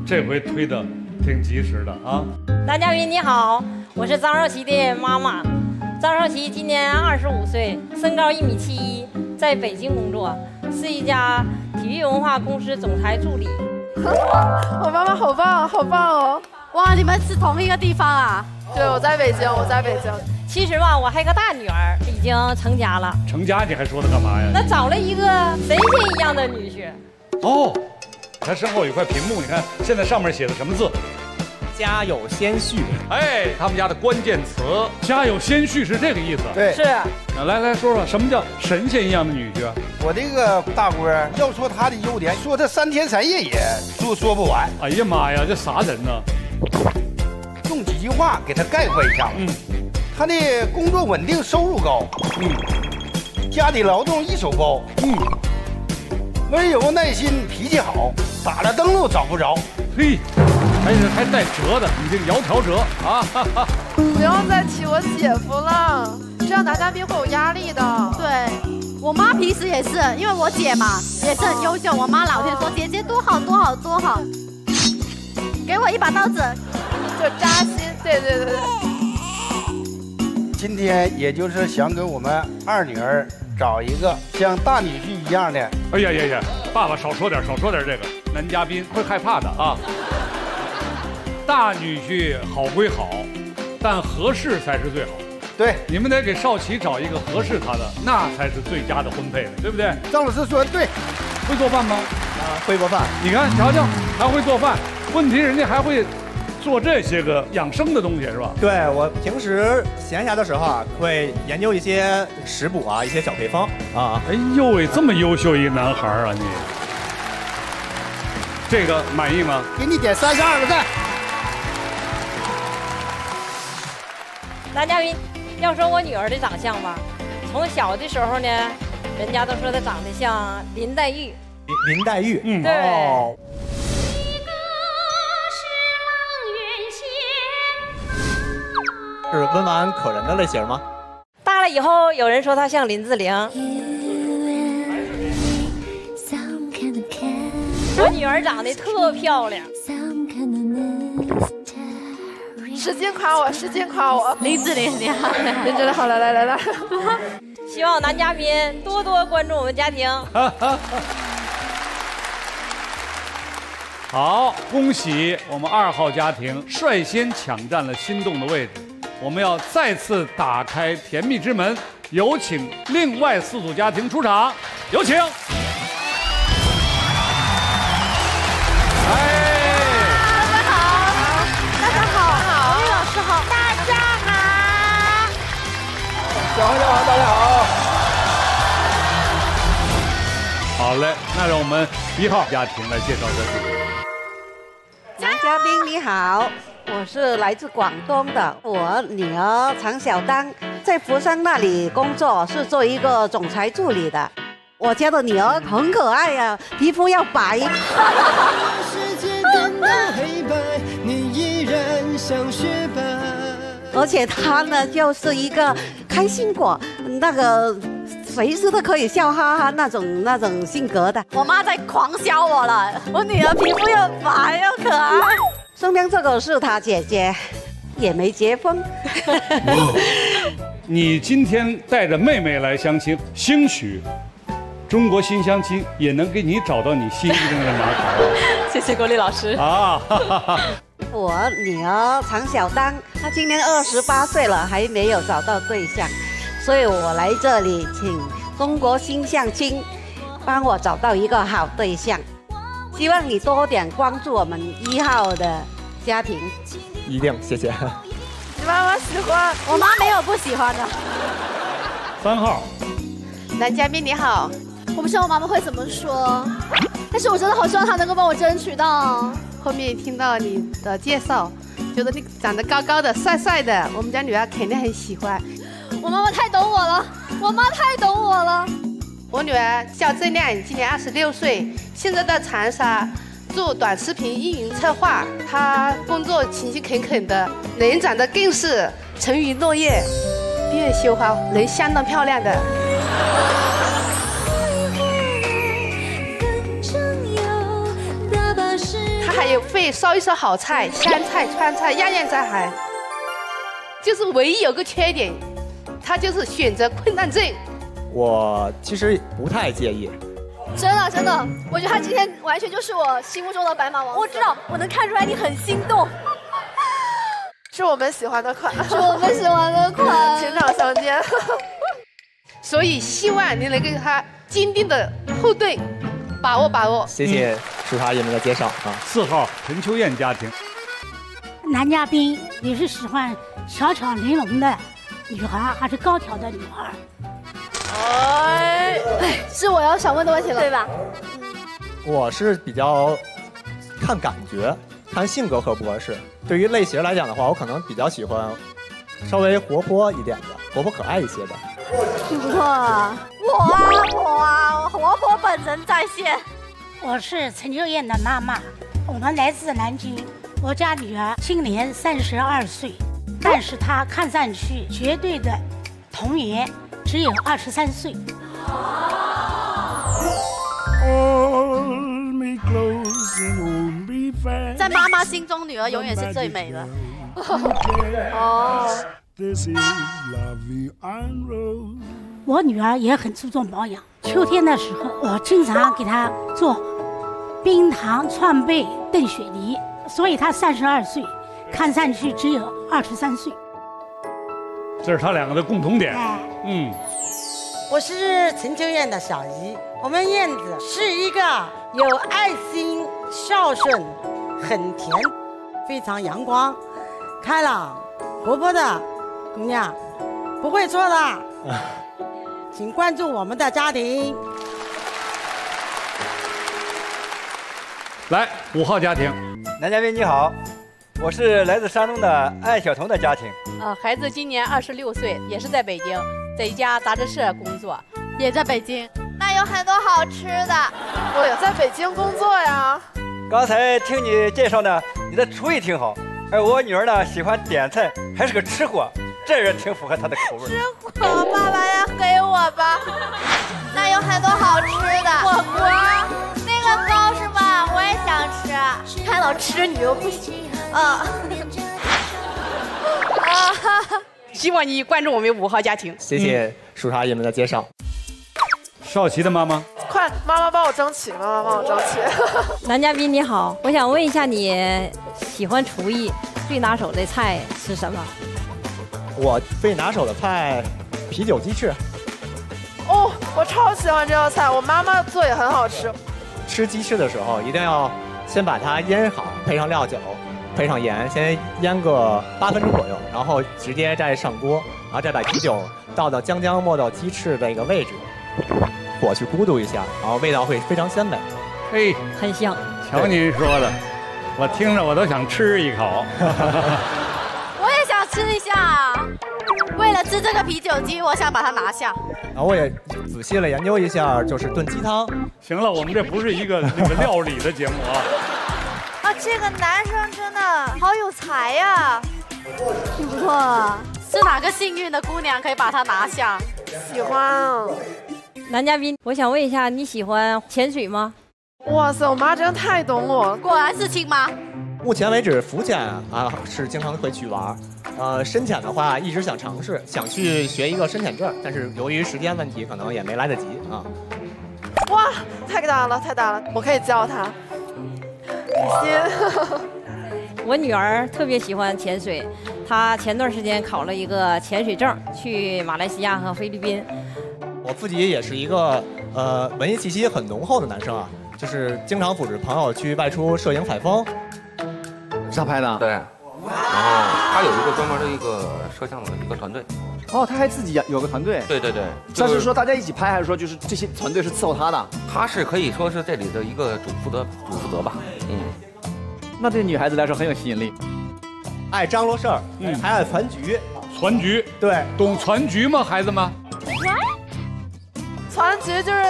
这回推的挺及时的啊！男嘉宾你好，我是张少奇的妈妈。张少奇今年25岁，身高1.71米，在北京工作，是一家体育文化公司总裁助理。 我妈妈好棒，好棒哦！哇，你们是同一个地方啊？对，我在北京。其实吧，我还有个大女儿已经成家了。成家你还说她干嘛呀？那找了一个神仙一样的女婿。哦，她身后有块屏幕，你看现在上面写的什么字？家有仙婿。哎，他们家的关键词“家有仙婿”是这个意思。对，是。来说说什么叫神仙一样的女婿？ 我这个大姑儿要说她的优点，说她3天3夜也说不完。哎呀妈呀，这啥人呢？用几句话给她概括一下。她的工作稳定，收入高。家里劳动一手包。温柔耐心，脾气好，打了灯笼找不着。嘿，还带折的，你这窈窕折啊！哈哈不要再提我姐夫了，这样男嘉宾会有压力的。对。 我妈平时也是，因为我姐嘛也是很优秀。我妈老天说姐姐多好多好多好，给我一把刀子，就扎心。对。今天也就是想给我们二女儿找一个像大女婿一样的。哎呀呀呀，爸爸少说点这个，男嘉宾会害怕的啊。大女婿好归好，但合适才是最好。 对，你们得给少奇找一个合适他的，那才是最佳的婚配了，对不对？张老师说的对，会做饭吗？啊，会做饭。你看，瞧瞧，还会做饭。问题人家还会做这些个养生的东西，是吧？对，我平时闲暇的时候啊，会研究一些食补啊，一些小配方啊。哎呦喂，这么优秀一男孩啊你，这个满意吗？给你点32个赞。男嘉宾。 要说我女儿的长相吧，从小的时候呢，人家都说她长得像林黛玉。林黛玉，对。哦、是温婉可人的类型吗？大了以后有人说他像林志玲。我女儿长得特漂亮。使劲夸我，使劲夸我！林志玲，你好，林志玲好，来来来来。希望男嘉宾多多关注我们家庭。好，恭喜我们2号家庭率先抢占了心动的位置。我们要再次打开甜蜜之门，有请另外4组家庭出场，有请。 大家好，大家好。好嘞，那让我们1号家庭来介绍一下自己。男嘉宾你好，我是来自广东的，我女儿常小丹在佛山那里工作，是做一个总裁助理的。我家的女儿很可爱呀、啊，皮肤要白。世界变得黑白，你依然像雪白。 而且他呢，就是一个开心果，那个随时都可以笑哈哈那种性格的。我妈在狂笑我了，我女儿皮肤又白又可爱。身边这个是她姐姐，也没结婚。你今天带着妹妹来相亲，兴许中国新相亲也能给你找到你心中的码头。谢谢郭丽老师啊。我女儿常小丹，她今年28岁了，还没有找到对象，所以我来这里请中国新相亲帮我找到一个好对象。希望你多点关注我们1号的家庭。一定，谢谢。你妈妈喜欢，我妈没有不喜欢的。3号，男嘉宾你好，我不知道我妈妈会怎么说，但是我真的好希望她能够帮我争取到。 后面听到你的介绍，觉得你长得高高的、帅帅的，我们家女儿肯定很喜欢。我妈妈太懂我了，我妈太懂我了。我女儿叫郑亮，今年26岁，现在在长沙做短视频运营策划。她工作勤勤恳恳的，人长得更是沉鱼落雁，月羞花，人相当漂亮的。也会烧一手好菜，湘菜、川菜，样样在行。就是唯一有个缺点，他就是选择困难症。我其实不太介意。真的，我觉得他今天完全就是我心目中的白马王子。我知道，我能看出来你很心动。是我们喜欢的款，是我们喜欢的款。情场相见。所以希望你能跟他坚定的后盾，把握。谢谢。淑华你们的介绍啊，4号陈秋燕家庭，男嘉宾你是喜欢小巧玲珑的女孩，还是高挑的女孩？哎，是我要想问的问题了，对吧？我是比较看感觉，看性格合不合适。对于类型来讲的话，我可能比较喜欢稍微活泼一点的，活泼可爱一些的。我活泼本人在线。 我是陈秋燕的妈妈，我们来自南京。我家女儿今年32岁，但是她看上去绝对的童颜，只有23岁。在妈妈心中，女儿永远是最美的。哦。我女儿也很注重保养。秋天的时候，我经常给她做冰糖川贝炖雪梨，所以她32岁，看上去只有23岁。这是他两个的共同点。嗯，我是陈秋燕的小姨，我们燕子是一个有爱心、孝顺、很甜、非常阳光、开朗、活泼的姑娘，不会错的。请关注我们的家庭。来，5号家庭，男嘉宾你好，我是来自山东的艾晓彤的家庭。孩子今年26岁，也是在北京，在一家杂志社工作，也在北京。那有很多好吃的。我也在北京工作呀。刚才听你介绍呢，你的厨艺挺好，而我女儿呢喜欢点菜，还是个吃货。 这这人挺符合他的口味。吃火爸爸呀，给我吧。那有很多好吃的火锅，那个糕是吗？我也想吃。看到吃你又不行啊。希望你关注我们五号家庭。谢谢叔叔阿姨们的介绍。少奇的妈妈。 快，妈妈帮我争取，妈妈帮我争取。男嘉宾你好，我想问一下你喜欢厨艺，最拿手的菜是什么？我最拿手的菜，啤酒鸡翅。哦，我超喜欢这道菜，我妈妈做也很好吃。吃鸡翅的时候一定要先把它腌好，配上料酒，配上盐，先腌个8分钟左右，然后直接再上锅，然后再把啤酒倒到将将没到鸡翅的一个位置。 火去咕嘟一下，然后味道会非常鲜美，哎，很香。瞧您说的，我听着我都想吃一口。我也想吃一下。为了吃这个啤酒鸡，我想把它拿下。然后我也仔细了研究一下，就是炖鸡汤。行了，我们这不是一个那个料理的节目啊。啊，这个男生真的好有才呀！哇，是哪个幸运的姑娘可以把它拿下？喜欢啊。 男嘉宾，我想问一下，你喜欢潜水吗？哇塞，我妈真的太懂我，果然是亲妈。目前为止，浮潜啊是经常会去玩，深潜的话一直想尝试，想去学一个深潜证，但是由于时间问题，可能也没来得及啊。哇，太大了，太大了，我可以教她。我女儿特别喜欢潜水，她前段时间考了一个潜水证，去马来西亚和菲律宾。 我自己也是一个文艺气息很浓厚的男生啊，就是经常组织朋友去外出摄影采风。上拍的？对。哦，他有一个专门的一个摄像的一个团队。哦，他还自己有个团队。对对对。但是说大家一起拍，还是说就是这些团队是伺候他的？他是可以说是这里的一个主负责吧。嗯。那对女孩子来说很有吸引力。爱张罗事儿，还爱攒局。攒局？对。懂攒局吗，孩子们？ 攒局就是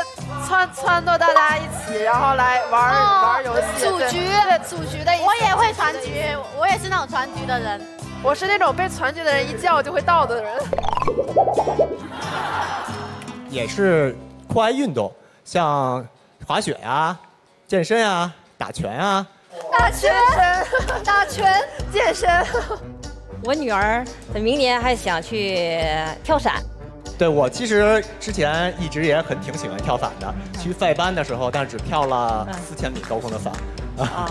撺掇大家一起，然后来玩游戏。组局，对，组局的。我也会攒局，我也是那种攒局的人。我是那种被攒局的人一叫就会到的人。也是酷爱运动，像滑雪呀、健身呀、打拳呀。打拳，打拳，健身。我女儿明年还想去跳伞。 对，我其实之前一直也挺喜欢跳伞的，去塞班的时候，但只跳了4000米高空的伞。啊，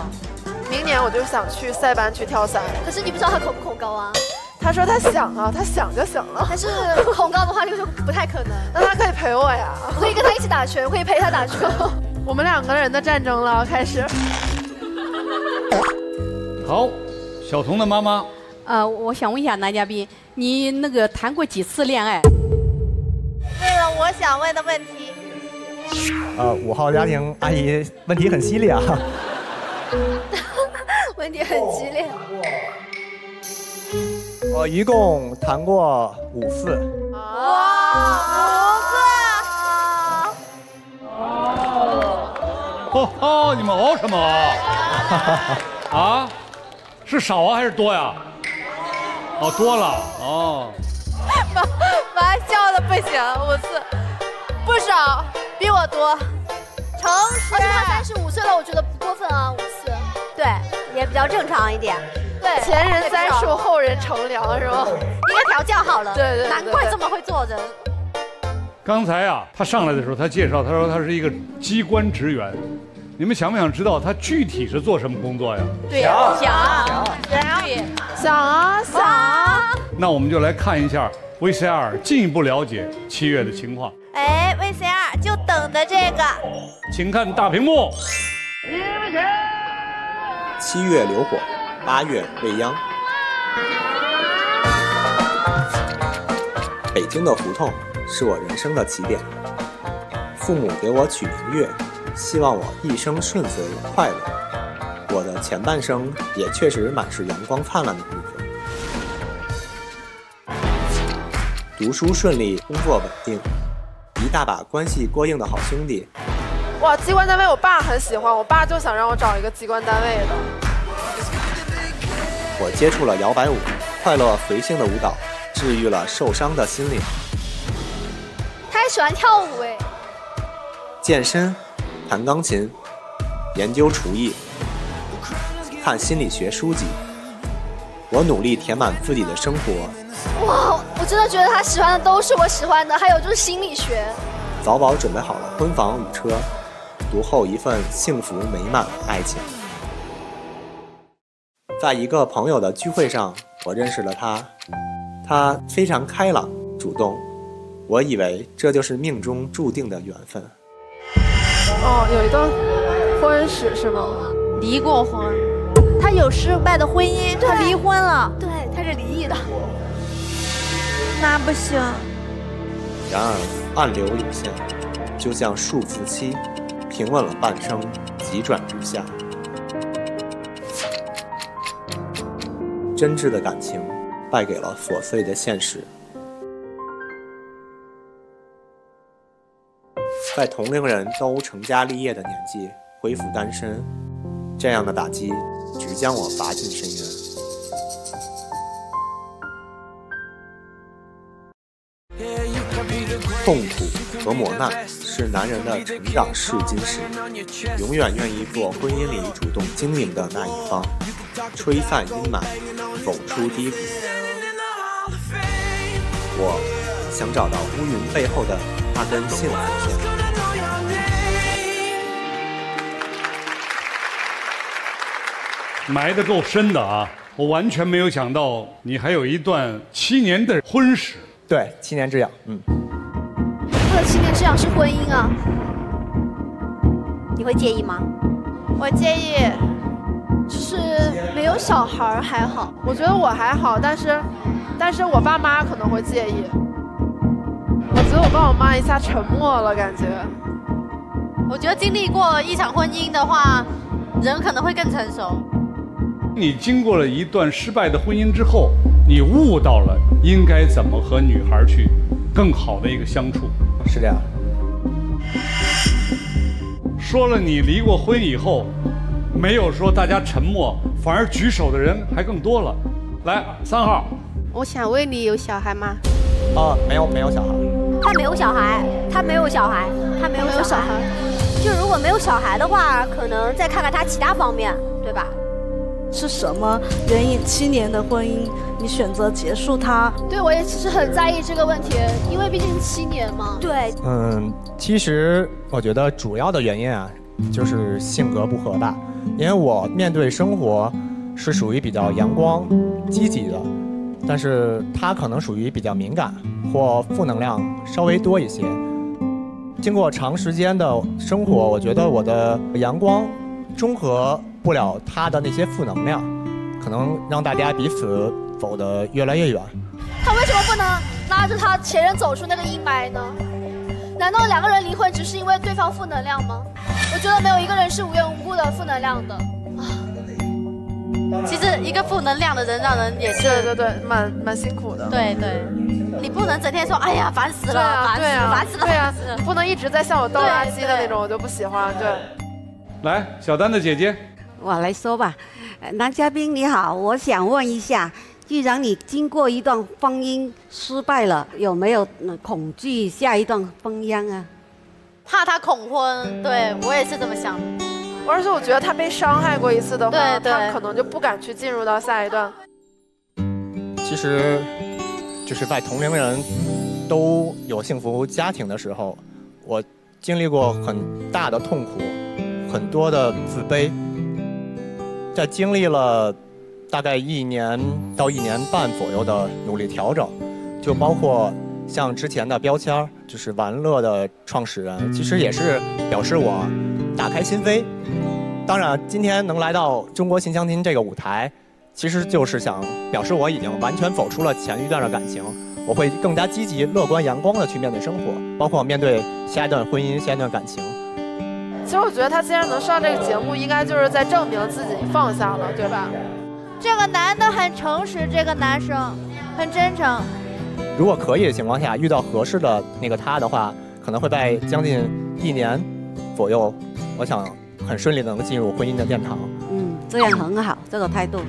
明年我就想去塞班去跳伞。可是你不知道他恐不恐高啊？他说他想啊，他想就想了。但是恐高的话，这个就不太可能。那他可以陪我呀，我可以跟他一起打拳，我可以陪他打拳。我们两个人的战争了，开始。好，小童的妈妈。我想问一下男嘉宾，你那个谈过几次恋爱？ 我想问的问题，5号家庭阿姨问题很犀利啊，问题很激烈。我一共谈过5次。哇，5次！哦，你们熬什么熬？啊？是少啊还是多呀？哦，多了哦。 妈笑的不行，5次，不少，比我多，诚实。而且他35岁了，我觉得不过分啊，5次，对，也比较正常一点。对，前人栽树，后人乘凉，是吗？应该调教好了。对对，难怪这么会做人。刚才啊，他上来的时候，他介绍，他说他是一个机关职员，你们想不想知道他具体是做什么工作呀？对呀，想啊。那我们就来看一下。 VCR 进一步了解7月的情况。哎 ，VCR 就等着这个，请看大屏幕。7月流火，8月未央。北京的胡同是我人生的起点，父母给我取名月，希望我一生顺遂快乐。我的前半生也确实满是阳光灿烂的日子。 读书顺利，工作稳定，一大把关系过硬的好兄弟。哇，机关单位我爸很喜欢，我爸就想让我找一个机关单位的。我接触了摇摆舞，快乐随性的舞蹈，治愈了受伤的心灵。他还喜欢跳舞哎。健身、弹钢琴、研究厨艺、看心理学书籍，我努力填满自己的生活。哇，我真的觉得他喜欢的都是我喜欢的，还有就是心理学。早早准备好了婚房与车，读后一份幸福美满的爱情。在一个朋友的聚会上，我认识了他，他非常开朗、主动，我以为这就是命中注定的缘分。哦，有一段婚史是吗？离过婚，他有失败的婚姻，他离婚了。对，他是离异的。那不行。然而暗流涌现，就像数字期，平稳了半生，急转直下。真挚的感情败给了琐碎的现实。在同龄人都成家立业的年纪恢复单身，这样的打击直将我拔进深渊。痛苦和磨难是男人的成长试金石，永远愿意做婚姻里主动经营的那一方，吹散阴霾，走出低谷。我想找到乌云背后的那根幸福线。埋得够深的啊！我完全没有想到你还有一段7年的婚史。对，7年之痒。嗯，我的7年之痒是婚姻啊。你会介意吗？我介意。就是没有小孩还好，我觉得我还好，但是我爸妈可能会介意。我觉得我爸我妈一下沉默了，感觉。我觉得经历过一场婚姻的话，人可能会更成熟。你经过了一段失败的婚姻之后，你悟到了应该怎么和女孩去更好的一个相处。是这样。说了你离过婚以后。没有说大家沉默，反而举手的人还更多了。来，3号，我想问你有小孩吗？啊，没有小孩。他没有小孩，他没有小孩，他没有小孩。就如果没有小孩的话，可能再看看他其他方面，对吧？是什么原因7年的婚姻你选择结束它？对，我也其实很在意这个问题，因为毕竟7年嘛。对。嗯，其实我觉得主要的原因啊，就是性格不合吧。因为我面对生活是属于比较阳光积极的，但是他可能属于比较敏感或负能量稍微多一些。经过长时间的生活，我觉得我的阳光中和不了他的那些负能量，可能让大家彼此走得越来越远。他为什么不能拉着他前任走出那个阴霾呢？难道两个人离婚只是因为对方负能量吗？我觉得没有一个人是无缘无故的负能量的。其实一个负能量的人，让人也是对，蛮辛苦的。对，你不能整天说哎呀烦死了，烦死了，对啊，不能一直在向我倒垃圾的那种，我就不喜欢。对，来，小丹的姐姐，我来说吧。男嘉宾你好，我想问一下，既然你经过一段婚姻失败了，有没有恐惧下一段婚姻啊？怕他恐婚，对，我也是这么想的。而且我觉得他被伤害过一次的话，他可能就不敢去进入到下一段。其实，就是在同龄人都有幸福家庭的时候，我经历过很大的痛苦，很多的自卑。在经历了大概1年到1年半左右的努力调整，就包括。像之前的标签就是玩乐的创始人，其实也是表示我打开心扉。当然今天能来到中国新相亲这个舞台，其实就是想表示我已经完全走出了前一段的感情，我会更加积极乐观阳光的去面对生活，包括面对下一段婚姻下一段感情。其实我觉得他既然能上这个节目，应该就是在证明自己放下了，对吧？这个男的很诚实，这个男生很真诚。如果可以的情况下，遇到合适的那个他的话，可能会在将近1年左右，我想很顺利的能进入婚姻的殿堂。嗯，这样很好，这个态度。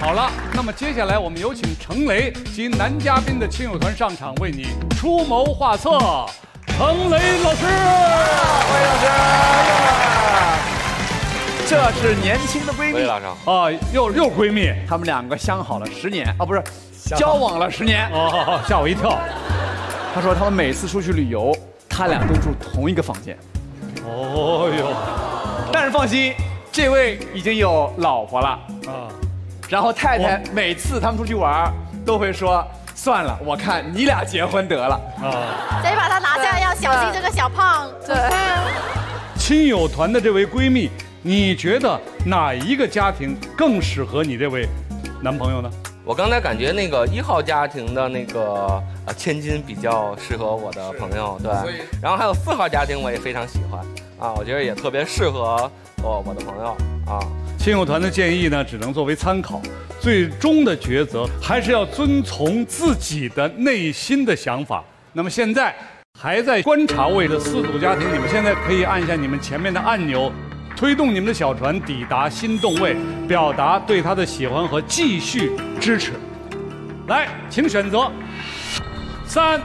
好了，那么接下来我们有请程雷及男嘉宾的亲友团上场，为你出谋划策。程雷老师，欢迎老师。 这是年轻的闺蜜啊，又闺蜜，她们两个相好了10年啊，不是，交往了10年。哦，吓我一跳。她说她们每次出去旅游，她俩都住同一个房间。哦呦！但是放心，这位已经有老婆了啊。然后太太每次他们出去玩，都会说算了，我看你俩结婚得了啊。谁把她拿下，要小心这个小胖子。亲友团的这位闺蜜。 你觉得哪一个家庭更适合你这位男朋友呢？我刚才感觉那个1号家庭的那个千金比较适合我的朋友，对。然后还有4号家庭我也非常喜欢啊，我觉得也特别适合我的朋友啊。亲友团的建议呢，只能作为参考，最终的抉择还是要遵从自己的内心的想法。那么现在还在观察位的4组家庭，你们现在可以按下你们前面的按钮。 推动你们的小船抵达心动位，表达对他的喜欢和继续支持。来，请选择。3、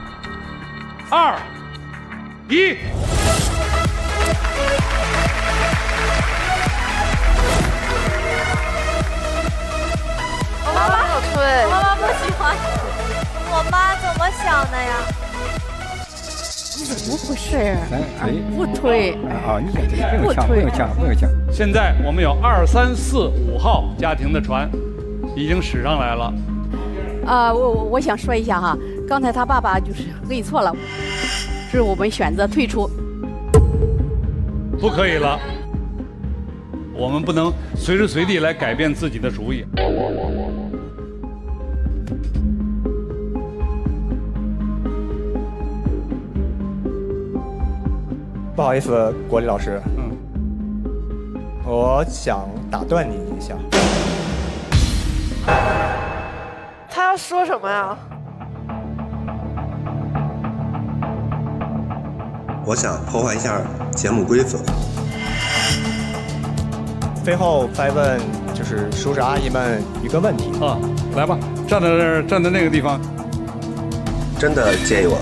2、1。我妈妈好吹，我妈妈不喜欢。我妈怎么想的呀？你怎么回事呀？不推。 啊，你感觉不抢，不用抢。现在我们有2、3、4、5号家庭的船，已经驶上来了。啊，我想说一下哈，刚才他爸爸就是可以错了，是我们选择退出。不可以了，我们不能随时随地来改变自己的主意。不好意思，国立老师，我想打断你一下。他要说什么呀？我想破坏一下节目规则。最后再问，就是叔叔阿姨们一个问题啊，来吧，站在这儿，站在那个地方。真的建议我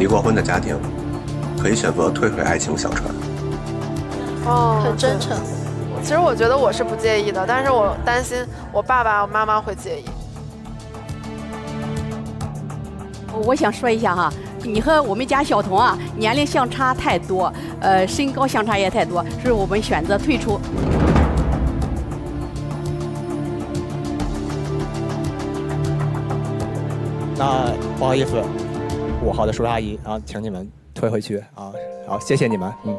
离过婚的家庭。 可以选择退回爱情小船。哦，很真诚。其实我觉得我是不介意的，但是我担心我爸爸、我妈妈会介意。我想说一下哈，你和我们家小童啊，年龄相差太多，身高相差也太多，所以我们选择退出。那不好意思，5号的叔叔阿姨啊，请你们。 推回去啊！好，谢谢你们。嗯。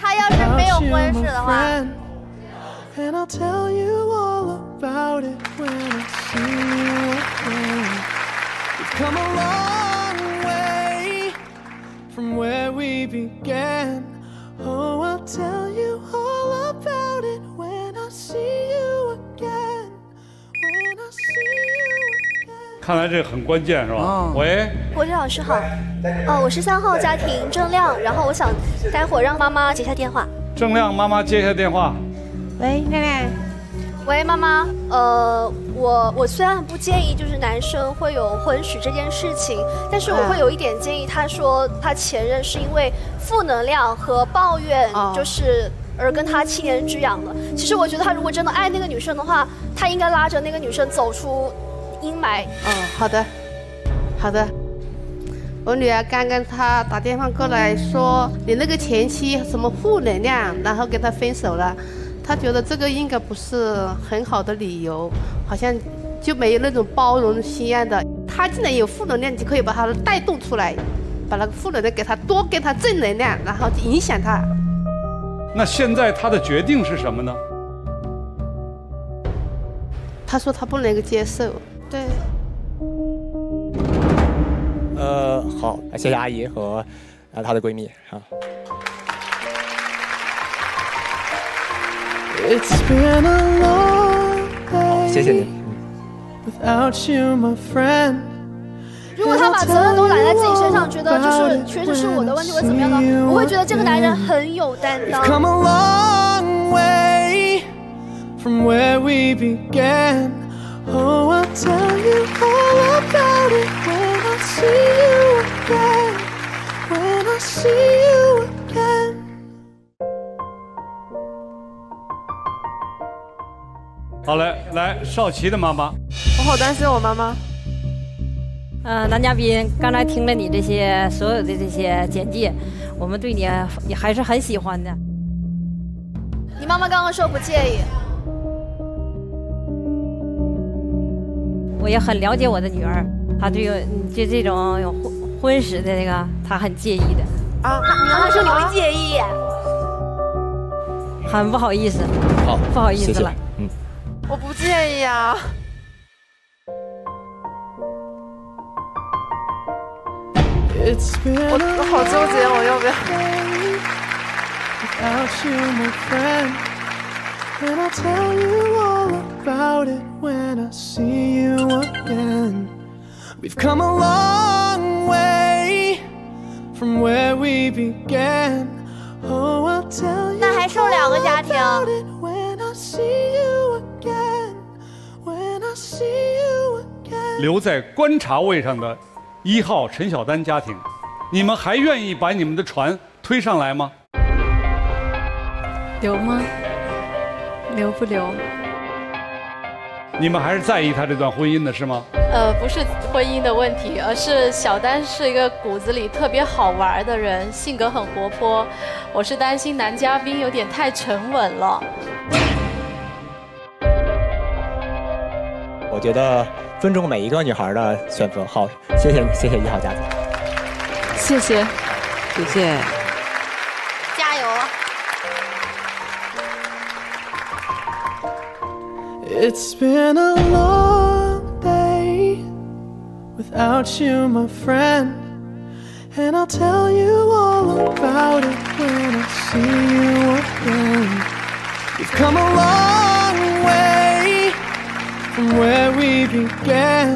他要是没有婚事的话，看来这很关键是吧？哦、喂，国立老师好。哦，我是3号家庭郑亮，然后我想待会儿让妈妈接下电话。郑亮妈妈接下电话。喂，妹妹。喂，妈妈。我虽然不建议就是男生会有婚史这件事情，但是我会有一点建议。他说他前任是因为负能量和抱怨，就是。哦 而跟他7年之痒了。其实我觉得他如果真的爱那个女生的话，他应该拉着那个女生走出阴霾。嗯，好的，好的。我女儿刚刚她打电话过来说，你那个前妻什么负能量，然后跟他分手了。她觉得这个应该不是很好的理由，好像就没有那种包容心一样的。他既然有负能量，你就可以把他带动出来，把那个负能量给他多给他正能量，然后影响他。 那现在他的决定是什么呢？他说他不能够接受。对。好，谢谢阿姨和她的闺蜜啊。好，谢谢你。如果他把责任都揽在自己身上。觉得就是确实是我的问题或者怎么样的，我会觉得这个男人很有担当。好嘞，来少奇的妈妈。我好担心我妈妈。 男嘉宾，刚才听了你这些所有的这些简介，我们对你也还是很喜欢的。你妈妈刚刚说不介意，我也很了解我的女儿，她对这种婚史的这个，她很介意的。啊，你刚才说你会介意，很不好意思，好，不好意思了，谢谢嗯，我不介意啊。 我好纠结，我要不要？那还剩两个家庭。留在观察位上的。 一号陈小丹家庭，你们还愿意把你们的船推上来吗？留吗？留不留？你们还是在意他这段婚姻的是吗？不是婚姻的问题，而是小丹是一个骨子里特别好玩的人，性格很活泼。我是担心男嘉宾有点太沉稳了。我觉得。 尊重每一个女孩的选择，好，谢谢谢谢一号家庭，谢谢，谢谢，加油！Where we began,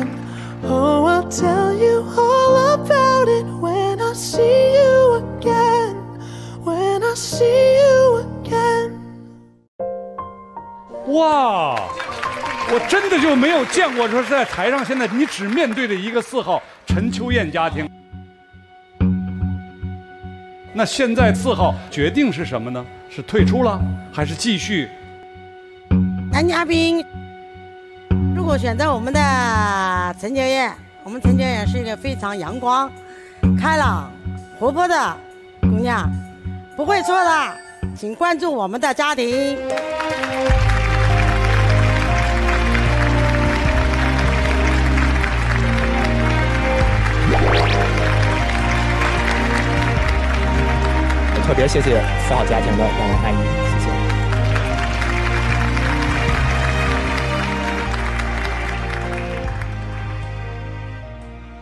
oh, I'll tell you all about it when I see you again. When I see you again. 哇，我真的就没有见过说在台上，现在你只面对着一个四号陈秋燕家庭。那现在四号决定是什么呢？是退出了，还是继续？男嘉宾。 如果选择我们的陈秋燕，我们陈秋燕是一个非常阳光、开朗、活泼的姑娘，不会错的，请关注我们的家庭。我特别谢谢四号家庭的让我爱你。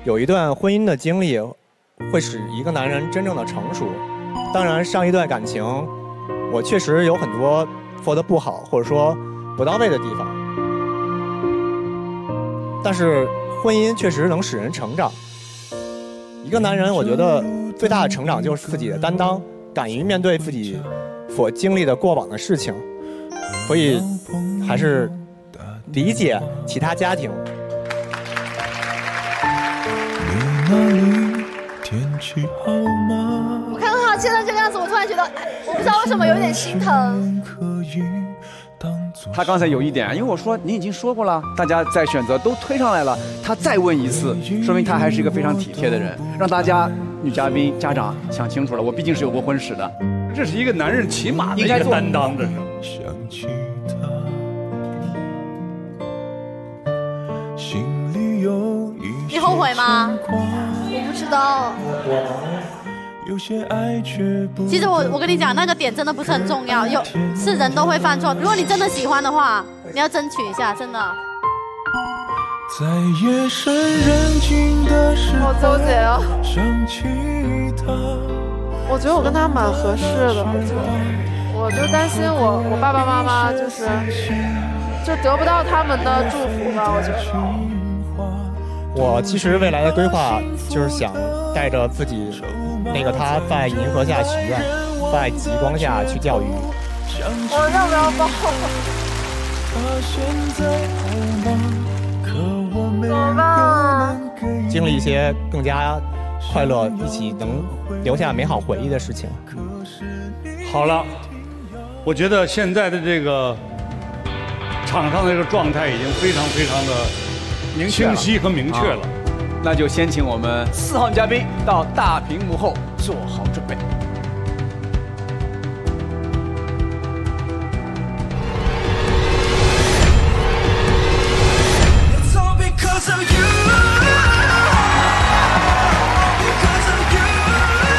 有一段婚姻的经历，会使一个男人真正的成熟。当然，上一段感情，我确实有很多做得不好，或者说不到位的地方。但是，婚姻确实能使人成长。一个男人，我觉得最大的成长就是自己的担当，敢于面对自己所经历的过往的事情。所以，还是理解其他家庭。 我看到他现在这个样子，我突然觉得，我不知道为什么有点心疼。他刚才有一点，因为我说你已经说过了，大家在选择都推上来了，他再问一次，说明他还是一个非常体贴的人，让大家女嘉宾家长想清楚了。我毕竟是有过婚史的，这是一个男人起码的一个担当，这是。 你后悔吗？我不知道。其实我跟你讲，那个点真的不是很重要，是人都会犯错。如果你真的喜欢的话，你要争取一下，真的。好纠结啊！我觉得我跟他蛮合适的，我就担心我爸爸妈妈就得不到他们的祝福吧，我觉得。我其实未来的规划就是想带着自己他在银河下许愿，在极光下去钓鱼。我要不要抱我？经历一些更加快乐，一起能留下美好回忆的事情。好了，我觉得现在的这个场上的这个状态已经非常的。 清晰和明确了，那就先请我们4号嘉宾到大屏幕后做好准备。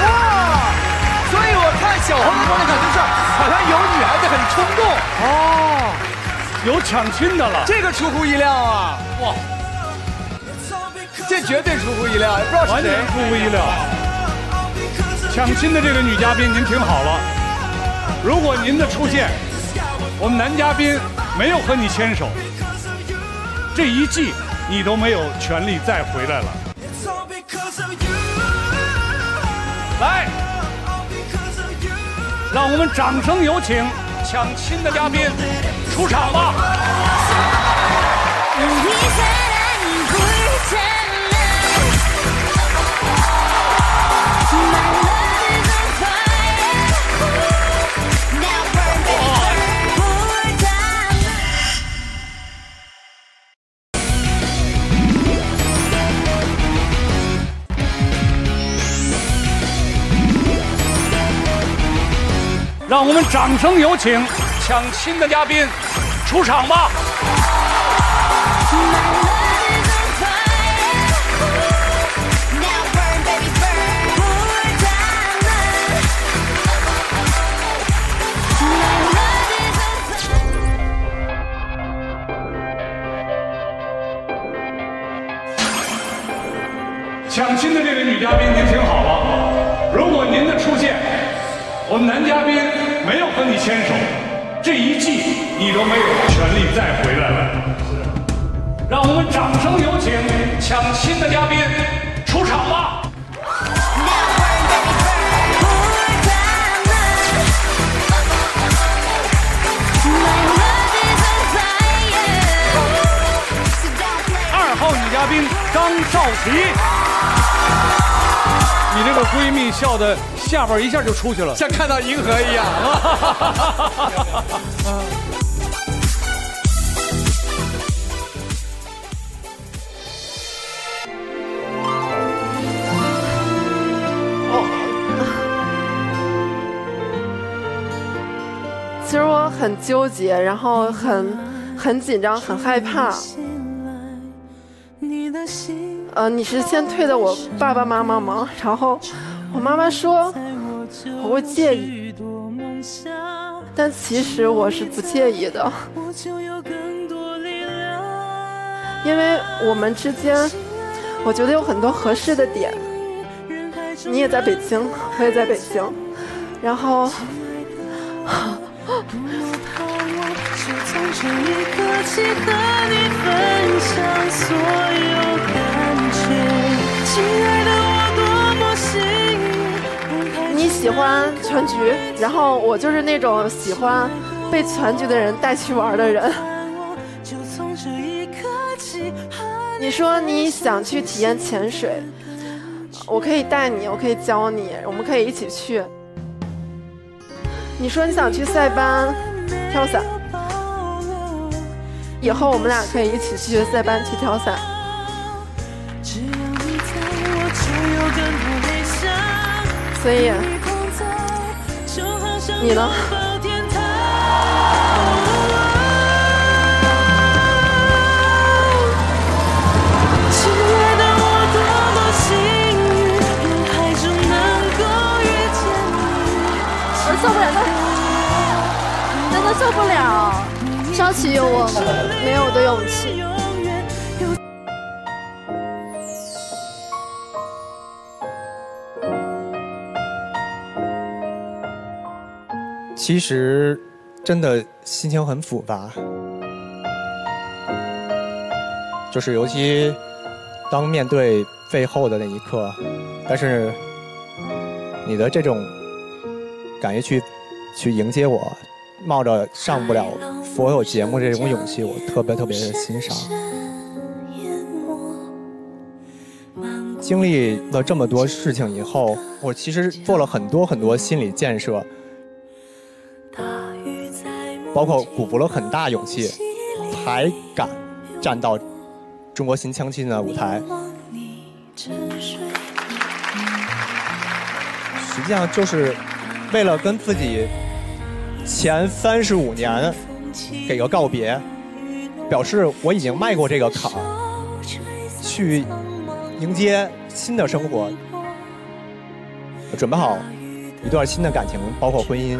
哇！所以我看小红的状态就是好像有女孩子很冲动哦，有抢亲的了，这个出乎意料啊！哇！ 这绝对出乎意料，不知道是谁。完全出乎意料。抢亲的这个女嘉宾，您听好了，如果您的出现，我们男嘉宾没有和你牵手，这一季你都没有权利再回来了。来，让我们掌声有请抢亲的嘉宾出场吧。让我们掌声有请抢亲的嘉宾出场吧！抢亲的这位女嘉宾，您听好了，如果您的出现。 我们男嘉宾没有和你牵手，这一季你都没有权利再回来了。让我们掌声有请抢亲的嘉宾出场吧！2号女嘉宾张少琪。 你这个闺蜜笑的下边一下就出去了，像看到银河一样。其实我很纠结，然后很紧张，很害怕。 你是先退的我爸爸妈妈吗？然后我妈妈说我会介意，但其实我是不介意的，因为我们之间，我觉得有很多合适的点。你也在北京，我也在北京，然后。你喜欢全局，然后我就是那种喜欢被全局的人带去玩的人。你说你想去体验潜水，我可以带你，我可以教你，我们可以一起去。你说你想去塞班跳伞，以后我们俩可以一起去塞班去跳伞。 所以，你呢？我受不了，真的受不了，少奇有我没有的勇气。 其实，真的心情很复杂，就是尤其当面对背后的那一刻，但是你的这种敢于去迎接我，冒着上不了所有节目这种勇气，我特别的欣赏。经历了这么多事情以后，我其实做了很多心理建设，包括鼓足了很大勇气，才敢站到中国新相亲的舞台。实际上就是为了跟自己前35年给个告别，表示我已经迈过这个坎儿，去迎接新的生活，准备好一段新的感情，包括婚姻。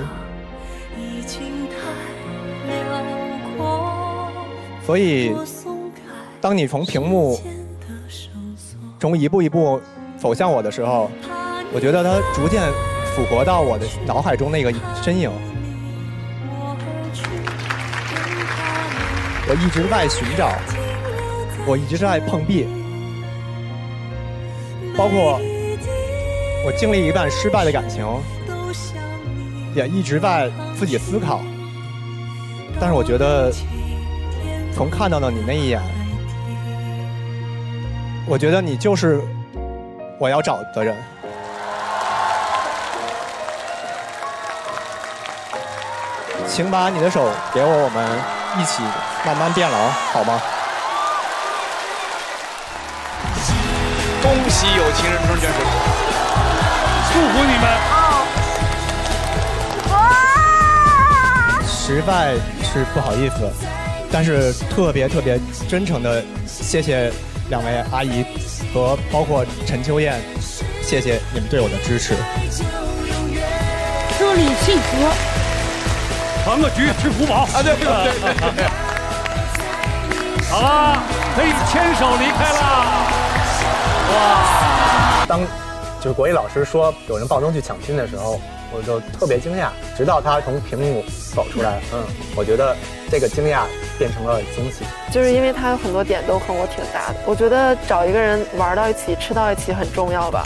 所以，当你从屏幕中一步一步走向我的时候，我觉得它逐渐复活到我的脑海中那个身影。我一直在寻找，我一直在碰壁，包括我经历一段失败的感情，也一直在自己思考。但是我觉得，从看到了你那一眼，我觉得你就是我要找的人。请把你的手给我，我们一起慢慢变老，好吗？恭喜有情人终成眷属，祝福你们！哇！实在是不好意思，但是特别真诚的谢谢两位阿姨和包括陈秋燕，谢谢你们对我的支持。祝你幸福。扛个局吃福宝啊！对吧？对。好了，可以牵手离开了。哇！当就是国义老师说有人报名去抢亲的时候，我就特别惊讶，直到他从屏幕走出来，我觉得这个惊讶变成了惊喜。就是因为他有很多点都和我挺搭的，我觉得找一个人玩到一起、吃到一起很重要吧。